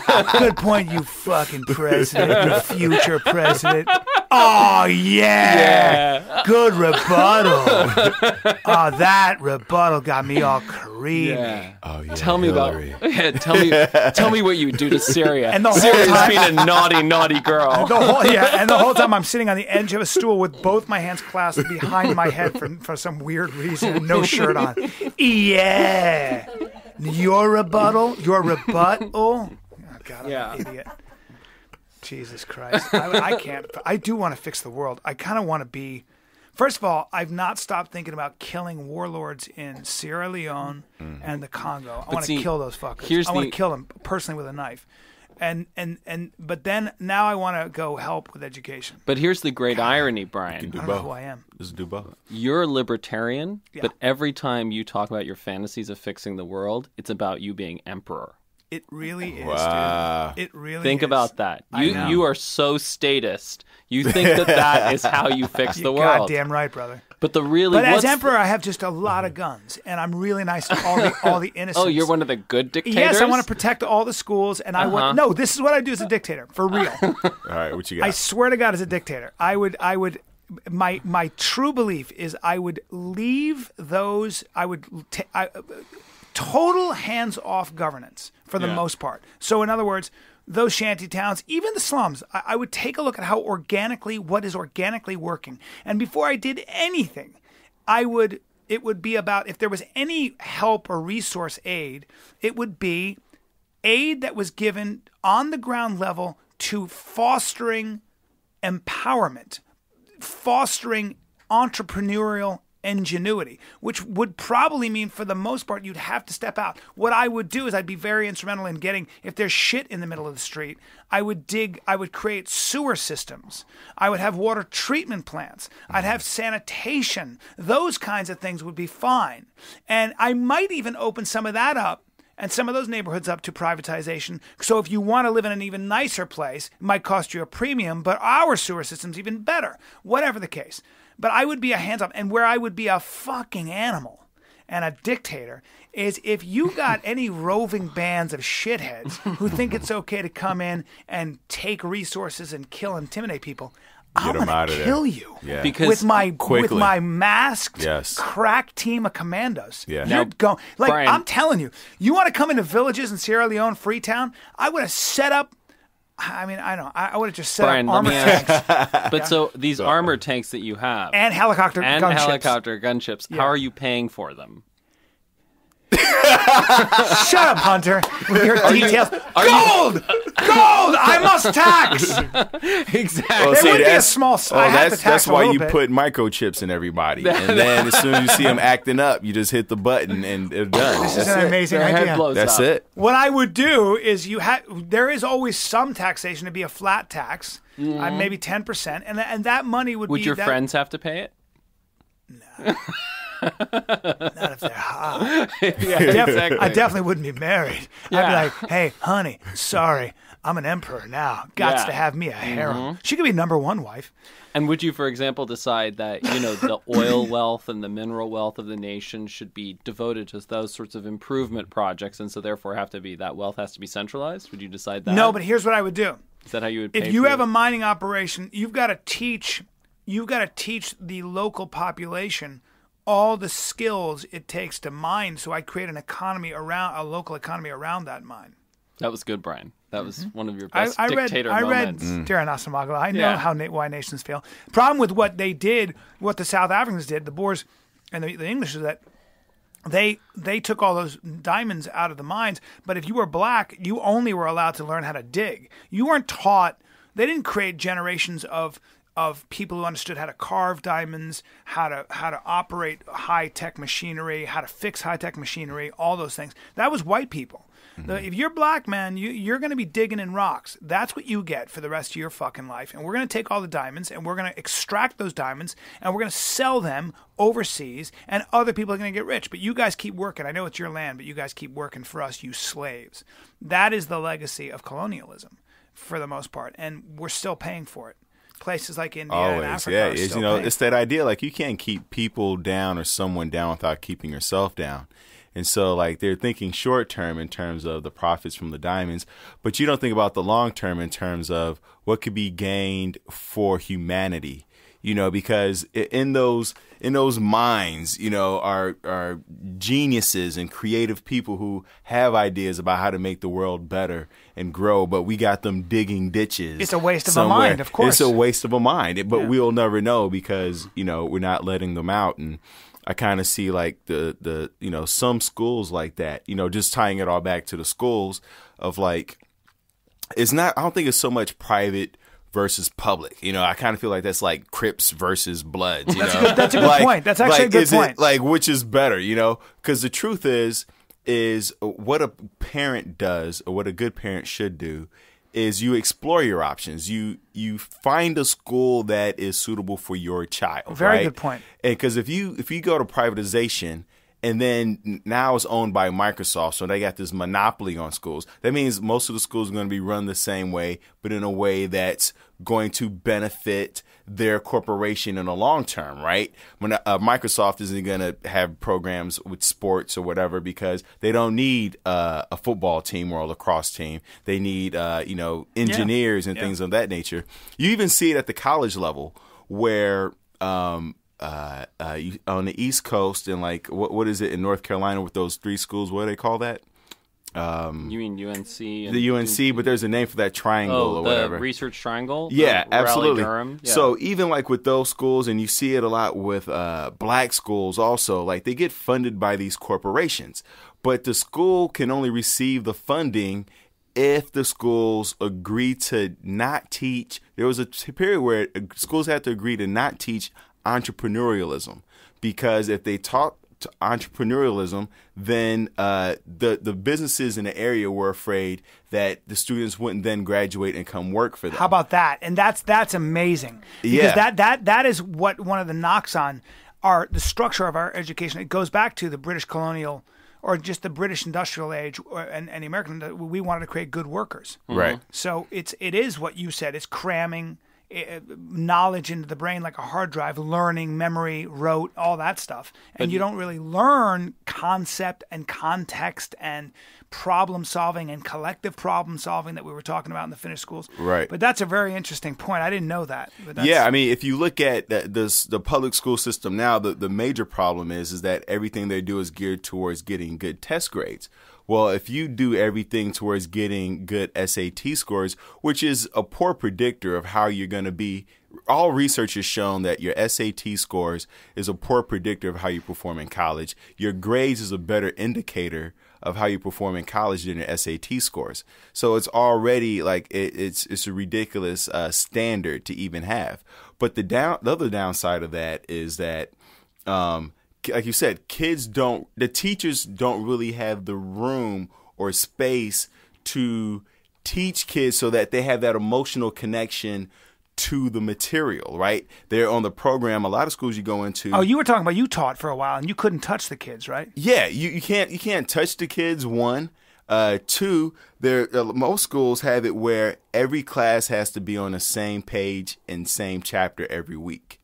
point. Good point, you fucking president, you future president. Good rebuttal. That rebuttal got me all creamy. Tell me about tell me what you would do to Syria. And the whole time, been a naughty, naughty girl. And the whole, and the whole time I'm sitting on the edge of a stool with both my hands clasped behind my head for some weird reason, no shirt on. Your rebuttal? Your rebuttal? Oh, God, I'm an idiot. Jesus Christ. I can't. I do want to fix the world. I kind of want to be. First of all, I've not stopped thinking about killing warlords in Sierra Leone and the Congo. I want to kill those fuckers. I want to kill them personally with a knife. And but then now I want to go help with education. But here's the great irony, Brian. You can do both. I don't know who I am. Just do both. You're a libertarian, but every time you talk about your fantasies of fixing the world, it's about you being emperor. It really is, dude. It really is. Think about that. You are so statist. You think that that is how you fix the world. Goddamn right, brother. But the really, but as emperor, I have just a lot of guns, and I'm really nice to all the innocents. Oh, you're one of the good dictators. Yes, I want to protect all the schools, and I want this is what I do as a dictator, for real. All right, what you got? I swear to God, as a dictator, I would. My true belief is I would leave those. Total hands-off governance for the most part. So in other words, those shanty towns, even the slums, I would take a look at how what is organically working. And before I did anything, it would be about, if there was any help or resource aid, it would be aid that was given on the ground level to fostering empowerment, fostering entrepreneurial ingenuity, which would probably mean for the most part you'd have to step out. What I would do is I'd be very instrumental in getting, if there's shit in the middle of the street, I would create sewer systems. I would have water treatment plants. I'd have sanitation. Those kinds of things would be fine. And I might even open some of that up and some of those neighborhoods up to privatization. So if you want to live in an even nicer place, it might cost you a premium, but our sewer system's even better, whatever the case. But I would be a hands-off, and where I would be a fucking animal and a dictator is if you got any roving bands of shitheads who think it's okay to come in and take resources and intimidate people, I'm going to kill you with my masked crack team of commandos. You're going, like, Brian. I'm telling you, you want to come into villages in Sierra Leone, Freetown, I would have set up, I mean, I don't. I would have just said armor tanks. So these armor tanks that you have and helicopter gunships. How are you paying for them? Shut up, Hunter. With your details. Gold. I must tax. Exactly. Well, there would be a small. That's why you put microchips in everybody, and then as soon as you see them acting up, you just hit the button and they're done. This is an amazing idea. That's it. What I would do is there is always some taxation to be a flat tax, maybe 10%, and that money would be. Would your friends have to pay it? No. Not if they're hot. I definitely wouldn't be married. I'd be like, hey, honey, sorry, I'm an emperor now. Gots to have me a harem. She could be #1 wife. And would you, for example, decide that, you know, the oil wealth and the mineral wealth of the nation should be devoted to those sorts of improvement projects, and so therefore that wealth has to be centralized? Would you decide that? No, but here's what I would do. Is that how you would pay? If you have a mining operation, you've got to teach the local population all the skills it takes to mine, so I create a local economy around that mine. That was good, Brian. That was one of your best dictator moments. I read Darren Asamagla. I know why nations fail. Problem with what they did, what the South Africans did, the Boers and the English, is that they took all those diamonds out of the mines. But if you were black, you only were allowed to learn how to dig. You weren't taught. They didn't create generations of people who understood how to carve diamonds, how to operate high-tech machinery, how to fix high-tech machinery, all those things. That was white people. If you're black, man, you're going to be digging in rocks. That's what you get for the rest of your fucking life. And we're going to take all the diamonds and we're going to extract those diamonds and we're going to sell them overseas and other people are going to get rich. But you guys keep working. I know it's your land, but you guys keep working for us, you slaves. That is the legacy of colonialism for the most part. And we're still paying for it. Places like India and Africa. Yeah, it's, you know, it's that idea like you can't keep people down or someone down without keeping yourself down. And so, like, they're thinking short term in terms of the profits from the diamonds, but you don't think about the long term in terms of what could be gained for humanity, you know, because in those mines, you know, are geniuses and creative people who have ideas about how to make the world better and grow. But we got them digging ditches. It's a waste of a mind, of course. It's a waste of a mind, but we'll never know because, you know, we're not letting them out. And I kind of see like the you know, some schools like that, you know, just tying it all back to the schools of like, it's not, I don't think it's so much private versus public. You know, I kind of feel like that's like Crips versus Bloods. You know? That's a good like, point. That's actually like, a good point. It, like, which is better, you know, because the truth is what a parent does or what a good parent should do is you explore your options. You find a school that is suitable for your child. Very good point. Because if you go to privatization and then now it's owned by Microsoft, so they got this monopoly on schools, that means most of the schools are going to be run the same way, but in a way that's going to benefit their corporation in the long term, right? When Microsoft isn't going to have programs with sports or whatever because they don't need a football team or a lacrosse team. They need, you know, engineers and things of that nature. You even see it at the college level where on the East Coast and like what is it in North Carolina with those three schools? What do they call that? You mean UNC? And the UNC, but there's a name for that triangle or whatever. The research triangle? Yeah, absolutely. Yeah. So even like with those schools, and you see it a lot with black schools also, like they get funded by these corporations, but the school can only receive the funding if the schools agree to not teach. There was a period where schools had to agree to not teach entrepreneurialism because if they taught to entrepreneurialism, then the businesses in the area were afraid that the students wouldn't then graduate and come work for them. How about that? And that's amazing. Because that is what one of the knocks on the structure of our education. It goes back to the British colonial or just the British industrial age and the American. We wanted to create good workers. Right. So it is what you said. It's cramming knowledge into the brain like a hard drive, learning, memory, rote, all that stuff. And you don't really learn concept and context and problem solving and collective problem solving that we were talking about in the Finnish schools. Right. But that's a very interesting point. I didn't know that. But that's... Yeah, I mean, if you look at the public school system now, the major problem is that everything they do is geared towards getting good test grades. Well, if you do everything towards getting good SAT scores, which is a poor predictor of how you're going to be, all research has shown that your SAT scores is a poor predictor of how you perform in college. Your grades is a better indicator of how you perform in college than your SAT scores. So it's already like it's a ridiculous standard to even have. But the other downside of that is that like you said, the teachers don't really have the room or space to teach kids so that they have that emotional connection to the material, right? They're on the program. A lot of schools you go into. Oh, you were talking about you taught for a while and you couldn't touch the kids, right? Yeah, you can't touch the kids, one. Two, most schools have it where every class has to be on the same page and same chapter every week.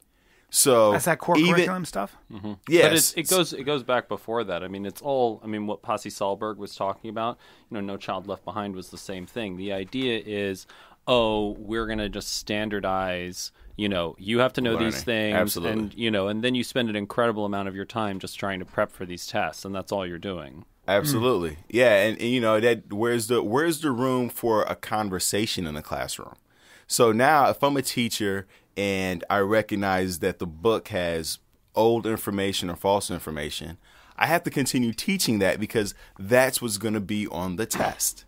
So that's that core curriculum stuff. Mm-hmm. Yes, but it goes back before that. I mean, it's all. I mean, what Pasi Sahlberg was talking about. You know, No Child Left Behind was the same thing. The idea is, we're gonna just standardize. You know, you have to know learning. These things, and then you spend an incredible amount of your time just trying to prep for these tests, and that's all you're doing. Absolutely. Mm. Yeah. And you know, that where's the room for a conversation in a classroom? So now if I'm a teacher and I recognize that the book has old information or false information, I have to continue teaching that because that's what's going to be on the test,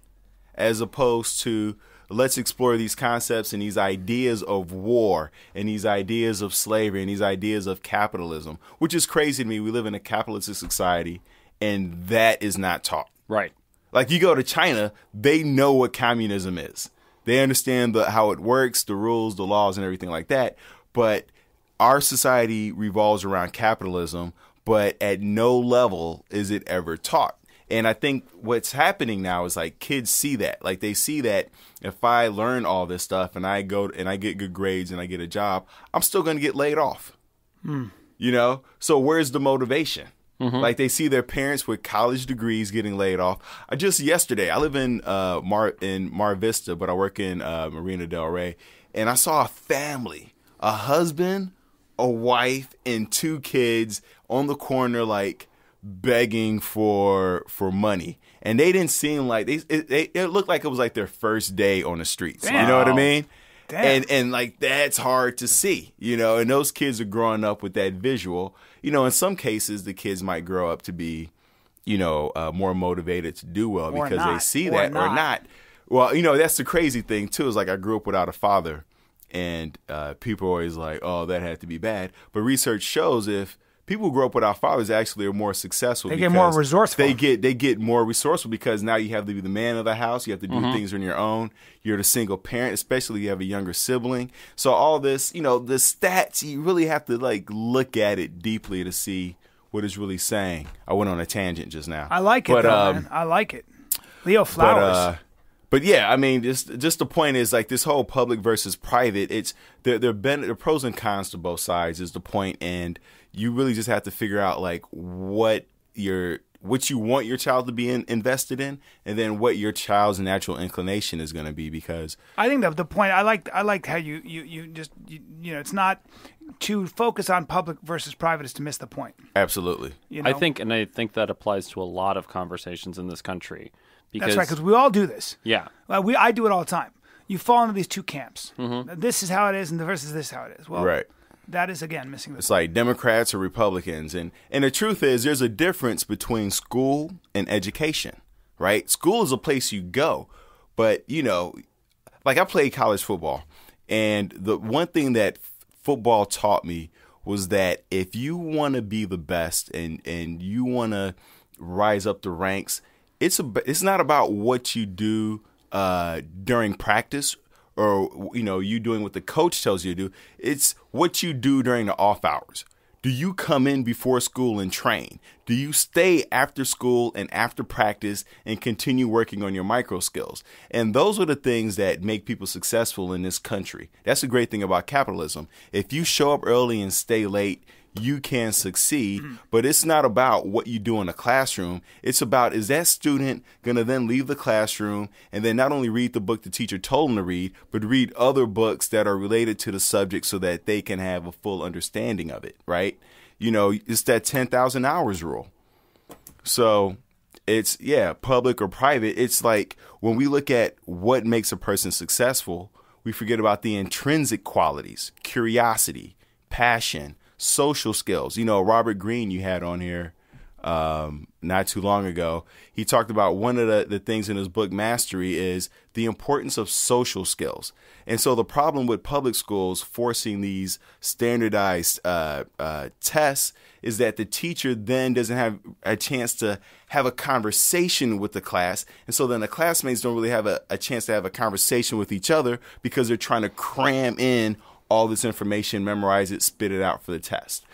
as opposed to let's explore these concepts and these ideas of war and these ideas of slavery and these ideas of capitalism, which is crazy to me. We live in a capitalistic society and that is not taught. Right. Like you go to China, they know what communism is. They understand how it works, the rules, the laws and everything like that. But our society revolves around capitalism, but at no level is it ever taught. And I think what's happening now is like kids see that, like they see that if I learn all this stuff and I go and I get good grades and I get a job, I'm still going to get laid off, you know? So where's the motivation? Mm-hmm. Like they see their parents with college degrees getting laid off. Just yesterday, I live in Mar Vista, but I work in Marina Del Rey, and I saw a family, a husband, a wife, and two kids on the corner, like begging for money. And they didn't seem like it looked like it was like their first day on the streets. Damn. You know what I mean? Damn. And like that's hard to see, you know, and those kids are growing up with that visual. You know, in some cases, the kids might grow up to be, you know, more motivated to do well because they see that or not. Well, you know, that's the crazy thing, too, is like I grew up without a father and people are always like, oh, that had to be bad. But research shows if people who grow up without fathers actually are more successful. They get more resourceful. They get more resourceful because now you have to be the man of the house. You have to do things on your own. You're the single parent, especially if you have a younger sibling. So all this, you know, the stats, you really have to like look at it deeply to see what it's really saying. I went on a tangent just now. I like it, but, man. I like it. Leo Flowers. But yeah, I mean, just the point is like this whole public versus private. It's there are pros and cons to both sides is the point, and you really just have to figure out like what you want your child to be invested in, and then what your child's natural inclination is going to be. Because I think that the point I like how you know it's not to focus on public versus private is to miss the point. Absolutely, you know? I think that applies to a lot of conversations in this country. Because, that's right, because we all do this. Yeah, I do it all the time. You fall into these two camps. Mm-hmm. This is how it is, and the versus this is how it is. Well, right. That is, again, missing the point. It's like Democrats or Republicans. And the truth is there's a difference between school and education, right? School is a place you go. But, you know, like I played college football. And the one thing that football taught me was that if you want to be the best and you want to rise up the ranks, it's not about what you do during practice or, you know, you doing what the coach tells you to do. It's what you do during the off hours. Do you come in before school and train? Do you stay after school and after practice and continue working on your micro skills? And those are the things that make people successful in this country. That's the great thing about capitalism. If you show up early and stay late, you can succeed, but it's not about what you do in a classroom. It's about, is that student going to then leave the classroom and then not only read the book the teacher told them to read, but read other books that are related to the subject so that they can have a full understanding of it, right? You know, it's that 10,000 hours rule. So it's, yeah, public or private. It's like when we look at what makes a person successful, we forget about the intrinsic qualities, curiosity, passion, social skills. You know, Robert Greene you had on here not too long ago, he talked about one of the things in his book Mastery is the importance of social skills. And so the problem with public schools forcing these standardized tests is that the teacher then doesn't have a chance to have a conversation with the class. And so then the classmates don't really have a chance to have a conversation with each other because they're trying to cram in all this information, memorize it, spit it out for the test.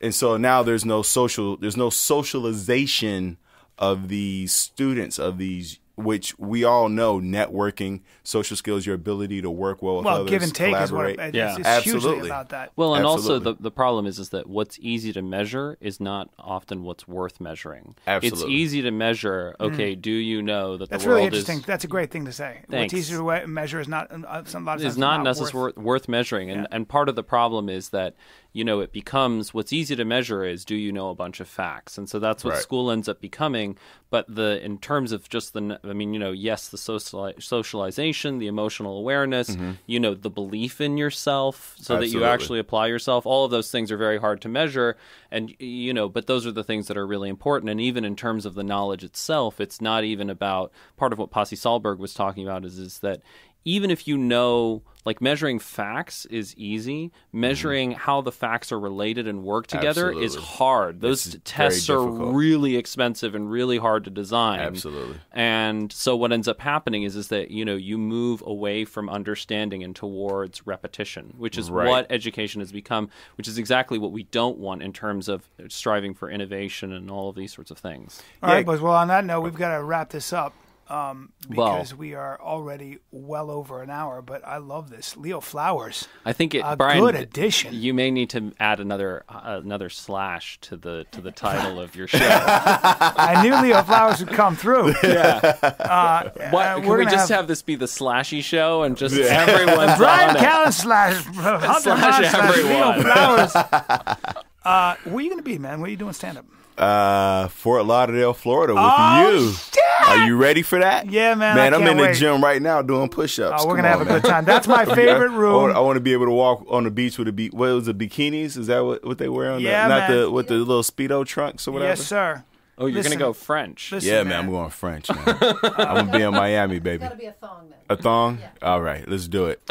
And so now there's no socialization of these students, of these, which we all know, networking, social skills, your ability to work well with others, give and take collaborate. Absolutely. About that. Well, and also the problem is that what's easy to measure is not often what's worth measuring. Absolutely. It's easy to measure, okay, do you know that the world really interesting. That's a great thing to say. Thanks. What's easy to measure is not, a lot of times, not necessarily worth measuring. And part of the problem is that you know, it becomes, what's easy to measure is, do you know a bunch of facts? And so that's what school ends up becoming. But the, in terms of just the, I mean, you know, yes, the socialization, the emotional awareness, you know, the belief in yourself, so that you actually apply yourself. All of those things are very hard to measure. And, you know, but those are the things that are really important. And even in terms of the knowledge itself, it's not even about, part of what Pasi Sahlberg was talking about is that even if you know, like, measuring facts is easy. Measuring how the facts are related and work together is hard. Those tests are really expensive and really hard to design. And so what ends up happening is that, you know, you move away from understanding and towards repetition, which is what education has become, which is exactly what we don't want in terms of striving for innovation and all of these sorts of things. All right, boys. Well, on that note, we've got to wrap this up. Because we are already well over an hour, but I love this. Leo Flowers. I think it, Brian, good addition. You may need to add another slash to the title of your show. I knew Leo Flowers would come through. Can we just have this be the slashy show and just everyone? Bryan Callen slash everyone. Leo Flowers. Where are you going to be, man? Where are you doing stand up? Fort Lauderdale, Florida, with you. Shit. Are you ready for that? Yeah, man. Man, I'm in the gym right now doing push-ups. Oh, we're gonna have a good time. That's my favorite room. I want to be able to walk on the beach with the bikinis. Is that what they wear on? Yeah, man. Not the with the little speedo trunks or whatever. Yes, sir. Oh, you're gonna go French? Yeah, man. I'm going French, man. I'm gonna be in Miami, baby. It's gotta be a thong, man. A thong? Yeah. All right, let's do it.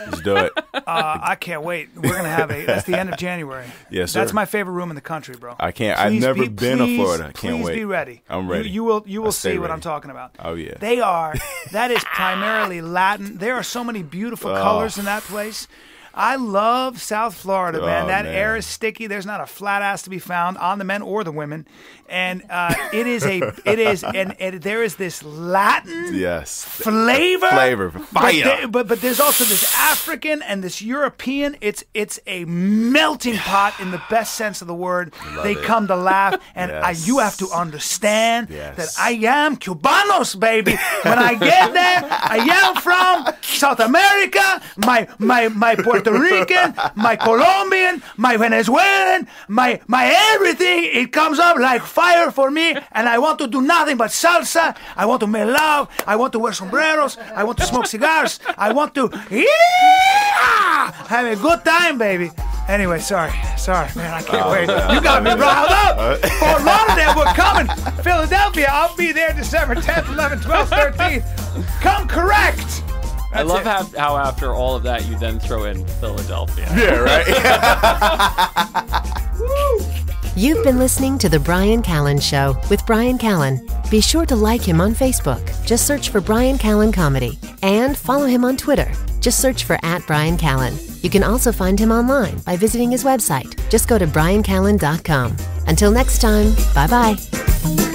Let's do it. I can't wait. We're gonna have a. That's the end of January. Yes, sir. That's my favorite room in the country, bro. I can't. I've never been to Florida. I can't wait. Please be ready. I'm ready. You will see what I'm talking about. Oh yeah. They are. That is primarily Latin. There are so many beautiful colors in that place. I love South Florida, man. That air is sticky. There's not a flat ass to be found on the men or the women, and there is this Latin flavor, fire. But there's also this African and this European. It's a melting pot in the best sense of the word. They come to laugh, and you have to understand that I am Cubanos, baby. When I get there, I am from South America. My Puerto Rican, my Colombian, my Venezuelan, my everything, it comes up like fire for me, and I want to do nothing but salsa. I want to make love. I want to wear sombreros. I want to smoke cigars. I want to have a good time, baby. Anyway, sorry, man, I can't wait. You got me riled up. Fort Lauderdale, we're coming. Philadelphia, I'll be there December 10th, 11th, 12th, 13th. Come correct. That's I love how after all of that you then throw in Philadelphia. Yeah, right? Woo. You've been listening to The Bryan Callen Show with Bryan Callen. Be sure to like him on Facebook. Just search for Bryan Callen Comedy. And follow him on Twitter. Just search for @BryanCallen. You can also find him online by visiting his website. Just go to bryancallen.com. Until next time, bye-bye.